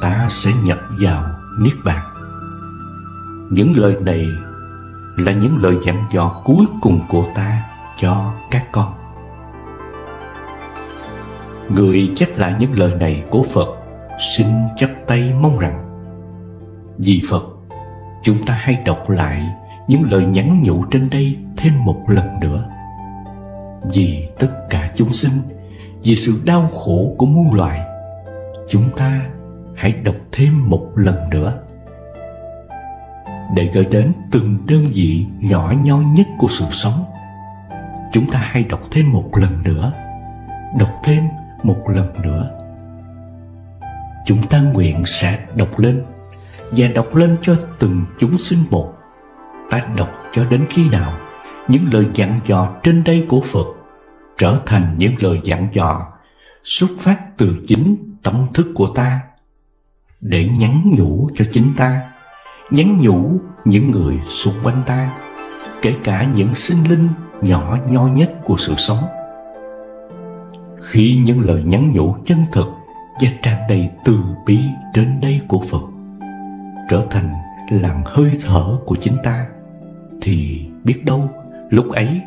ta sẽ nhập vào Niết Bàn. Những lời này là những lời dặn dò cuối cùng của ta cho các con. Người chép lại những lời này của Phật xin chắp tay mong rằng vì Phật, chúng ta hãy đọc lại những lời nhắn nhủ trên đây thêm một lần nữa. Vì tất cả chúng sinh, vì sự đau khổ của muôn loài, chúng ta hãy đọc thêm một lần nữa để gửi đến từng đơn vị nhỏ nhoi nhất của sự sống. Chúng ta hãy đọc thêm một lần nữa, đọc thêm một lần nữa. Chúng ta nguyện sẽ đọc lên và đọc lên cho từng chúng sinh một. Ta đọc cho đến khi nào những lời dặn dò trên đây của Phật trở thành những lời dặn dò xuất phát từ chính tâm thức của ta, để nhắn nhủ cho chính ta, nhắn nhủ những người xung quanh ta, kể cả những sinh linh nhỏ nhoi nhất của sự sống. Khi những lời nhắn nhủ chân thực và tràn đầy từ bi trên đây của Phật trở thành làn hơi thở của chính ta, thì biết đâu lúc ấy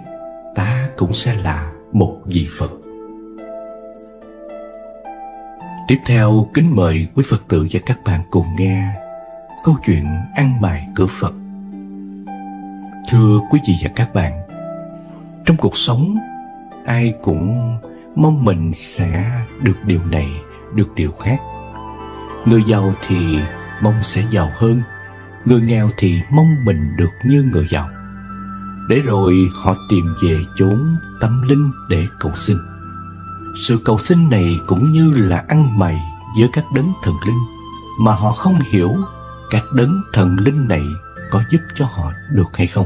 ta cũng sẽ là một vị Phật. Tiếp theo, kính mời quý Phật tử và các bạn cùng nghe câu chuyện ăn mày cửa Phật. Thưa quý vị và các bạn, trong cuộc sống ai cũng mong mình sẽ được điều này, được điều khác. Người giàu thì mong sẽ giàu hơn, người nghèo thì mong mình được như người giàu, để rồi họ tìm về chốn tâm linh để cầu xin. Sự cầu xin này cũng như là ăn mày với các đấng thần linh, mà họ không hiểu các đấng thần linh này có giúp cho họ được hay không.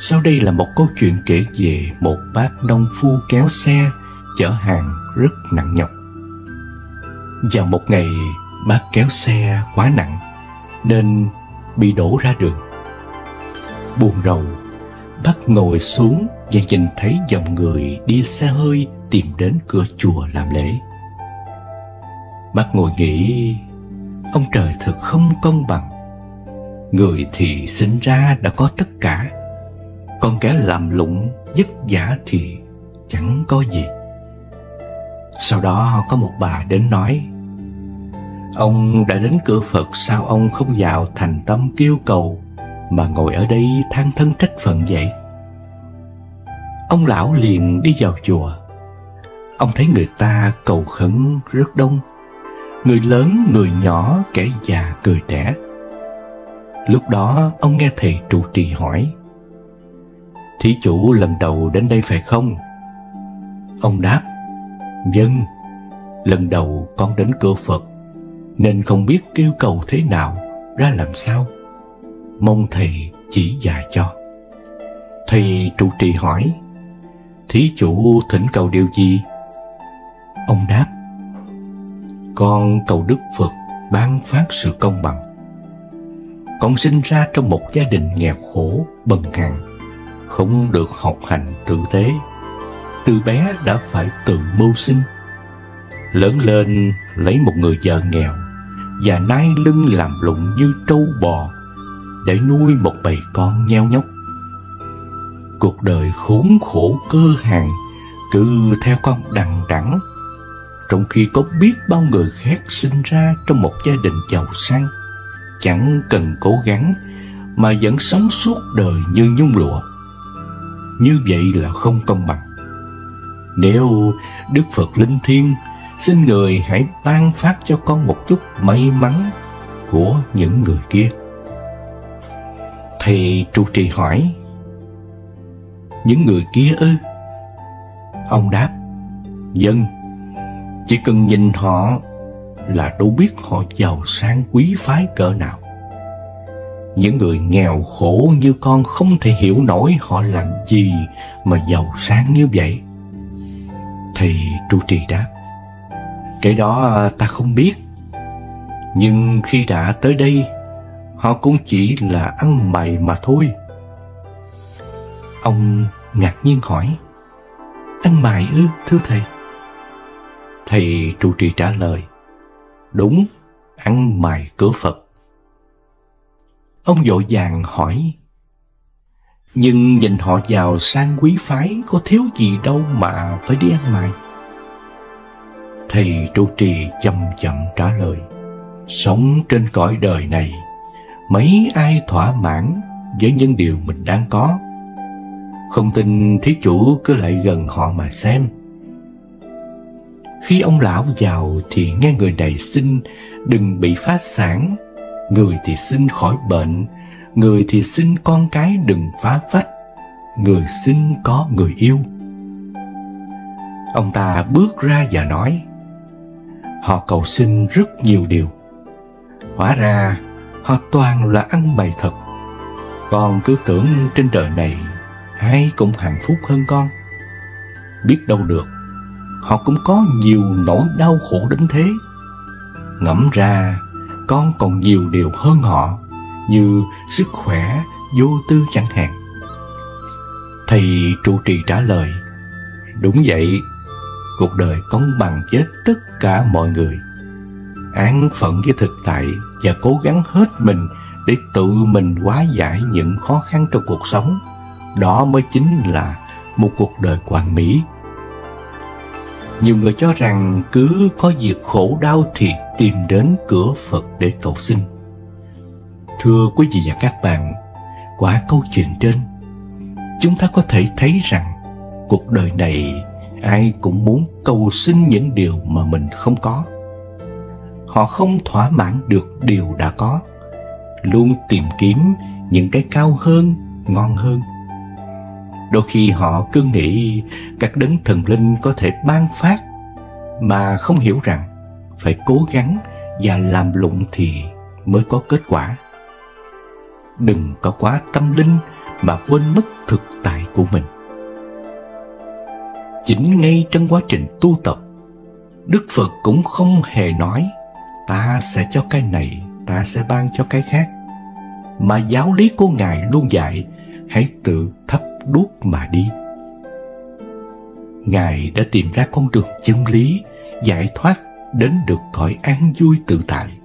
Sau đây là một câu chuyện kể về một bác nông phu kéo xe chở hàng rất nặng nhọc. Vào một ngày, bác kéo xe quá nặng nên bị đổ ra đường. Buồn rầu, bác ngồi xuống và nhìn thấy dòng người đi xe hơi tìm đến cửa chùa làm lễ. Bác ngồi nghĩ, ông trời thật không công bằng. Người thì sinh ra đã có tất cả, còn kẻ làm lụng vất vả thì chẳng có gì. Sau đó có một bà đến nói, ông đã đến cửa Phật, sao ông không vào thành tâm kêu cầu mà ngồi ở đây than thân trách phận vậy? Ông lão liền đi vào chùa. Ông thấy người ta cầu khấn rất đông, người lớn, người nhỏ, kẻ già, người trẻ. Lúc đó ông nghe thầy trụ trì hỏi, thí chủ lần đầu đến đây phải không? Ông đáp, vâng, lần đầu con đến cửa Phật nên không biết kêu cầu thế nào, ra làm sao, mong thầy chỉ dạy cho. Thầy trụ trì hỏi, thí chủ thỉnh cầu điều gì? Ông đáp, con cầu Đức Phật ban phát sự công bằng. Con sinh ra trong một gia đình nghèo khổ bần hàn, không được học hành tử tế, từ bé đã phải tự mưu sinh. Lớn lên lấy một người vợ nghèo và nai lưng làm lụng như trâu bò để nuôi một bầy con nheo nhóc. Cuộc đời khốn khổ cơ hàn cứ theo con đằng đẵng, trong khi có biết bao người khác sinh ra trong một gia đình giàu sang, chẳng cần cố gắng mà vẫn sống suốt đời như nhung lụa. Như vậy là không công bằng. Nếu Đức Phật linh thiêng, xin người hãy ban phát cho con một chút may mắn của những người kia. Thầy trụ trì hỏi, những người kia ư? Ông đáp, vâng, chỉ cần nhìn họ là đủ biết họ giàu sang quý phái cỡ nào. Những người nghèo khổ như con không thể hiểu nổi họ làm gì mà giàu sang như vậy. Thầy trụ trì đáp, cái đó ta không biết, nhưng khi đã tới đây họ cũng chỉ là ăn mày mà thôi. Ông ngạc nhiên hỏi: Ăn mày ư, thưa thầy? Thầy trụ trì trả lời: Đúng, ăn mày cửa Phật. Ông vội vàng hỏi: Nhưng nhìn họ giàu sang quý phái, có thiếu gì đâu mà phải đi ăn mày? Thầy trụ trì chậm chậm trả lời: Sống trên cõi đời này, mấy ai thỏa mãn với những điều mình đang có. Không tin thí chủ cứ lại gần họ mà xem. Khi ông lão giàu thì nghe người này xin đừng bị phá sản, người thì xin khỏi bệnh, người thì xin con cái đừng phá phách, người xin có người yêu. Ông ta bước ra và nói: Họ cầu xin rất nhiều điều, hóa ra họ toàn là ăn mày thật. Con cứ tưởng trên đời này ai cũng hạnh phúc hơn con. Biết đâu được, họ cũng có nhiều nỗi đau khổ đến thế. Ngẫm ra, con còn nhiều điều hơn họ, như sức khỏe, vô tư chẳng hạn. Thầy trụ trì trả lời: Đúng vậy, cuộc đời công bằng với tất cả mọi người. Án phận với thực tại và cố gắng hết mình để tự mình hóa giải những khó khăn trong cuộc sống, đó mới chính là một cuộc đời hoàn mỹ. Nhiều người cho rằng cứ có việc khổ đau thì tìm đến cửa Phật để cầu xin. Thưa quý vị và các bạn, qua câu chuyện trên, chúng ta có thể thấy rằng cuộc đời này ai cũng muốn cầu xin những điều mà mình không có. Họ không thỏa mãn được điều đã có, luôn tìm kiếm những cái cao hơn, ngon hơn. Đôi khi họ cứ nghĩ các đấng thần linh có thể ban phát, mà không hiểu rằng phải cố gắng và làm lụng thì mới có kết quả. Đừng có quá tâm linh mà quên mất thực tại của mình. Chính ngay trong quá trình tu tập, Đức Phật cũng không hề nói ta sẽ cho cái này, ta sẽ ban cho cái khác, mà giáo lý của Ngài luôn dạy: hãy tự thắp đuốc mà đi. Ngài đã tìm ra con đường chân lý, giải thoát đến được cõi an vui tự tại.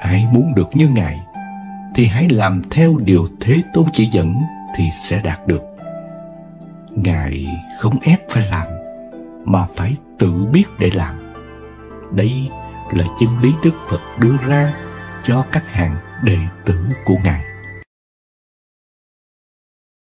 Ai muốn được như Ngài thì hãy làm theo điều Thế Tôn chỉ dẫn thì sẽ đạt được. Ngài không ép phải làm, mà phải tự biết để làm. Đây là chân lý Đức Phật đưa ra cho các hàng đệ tử của Ngài.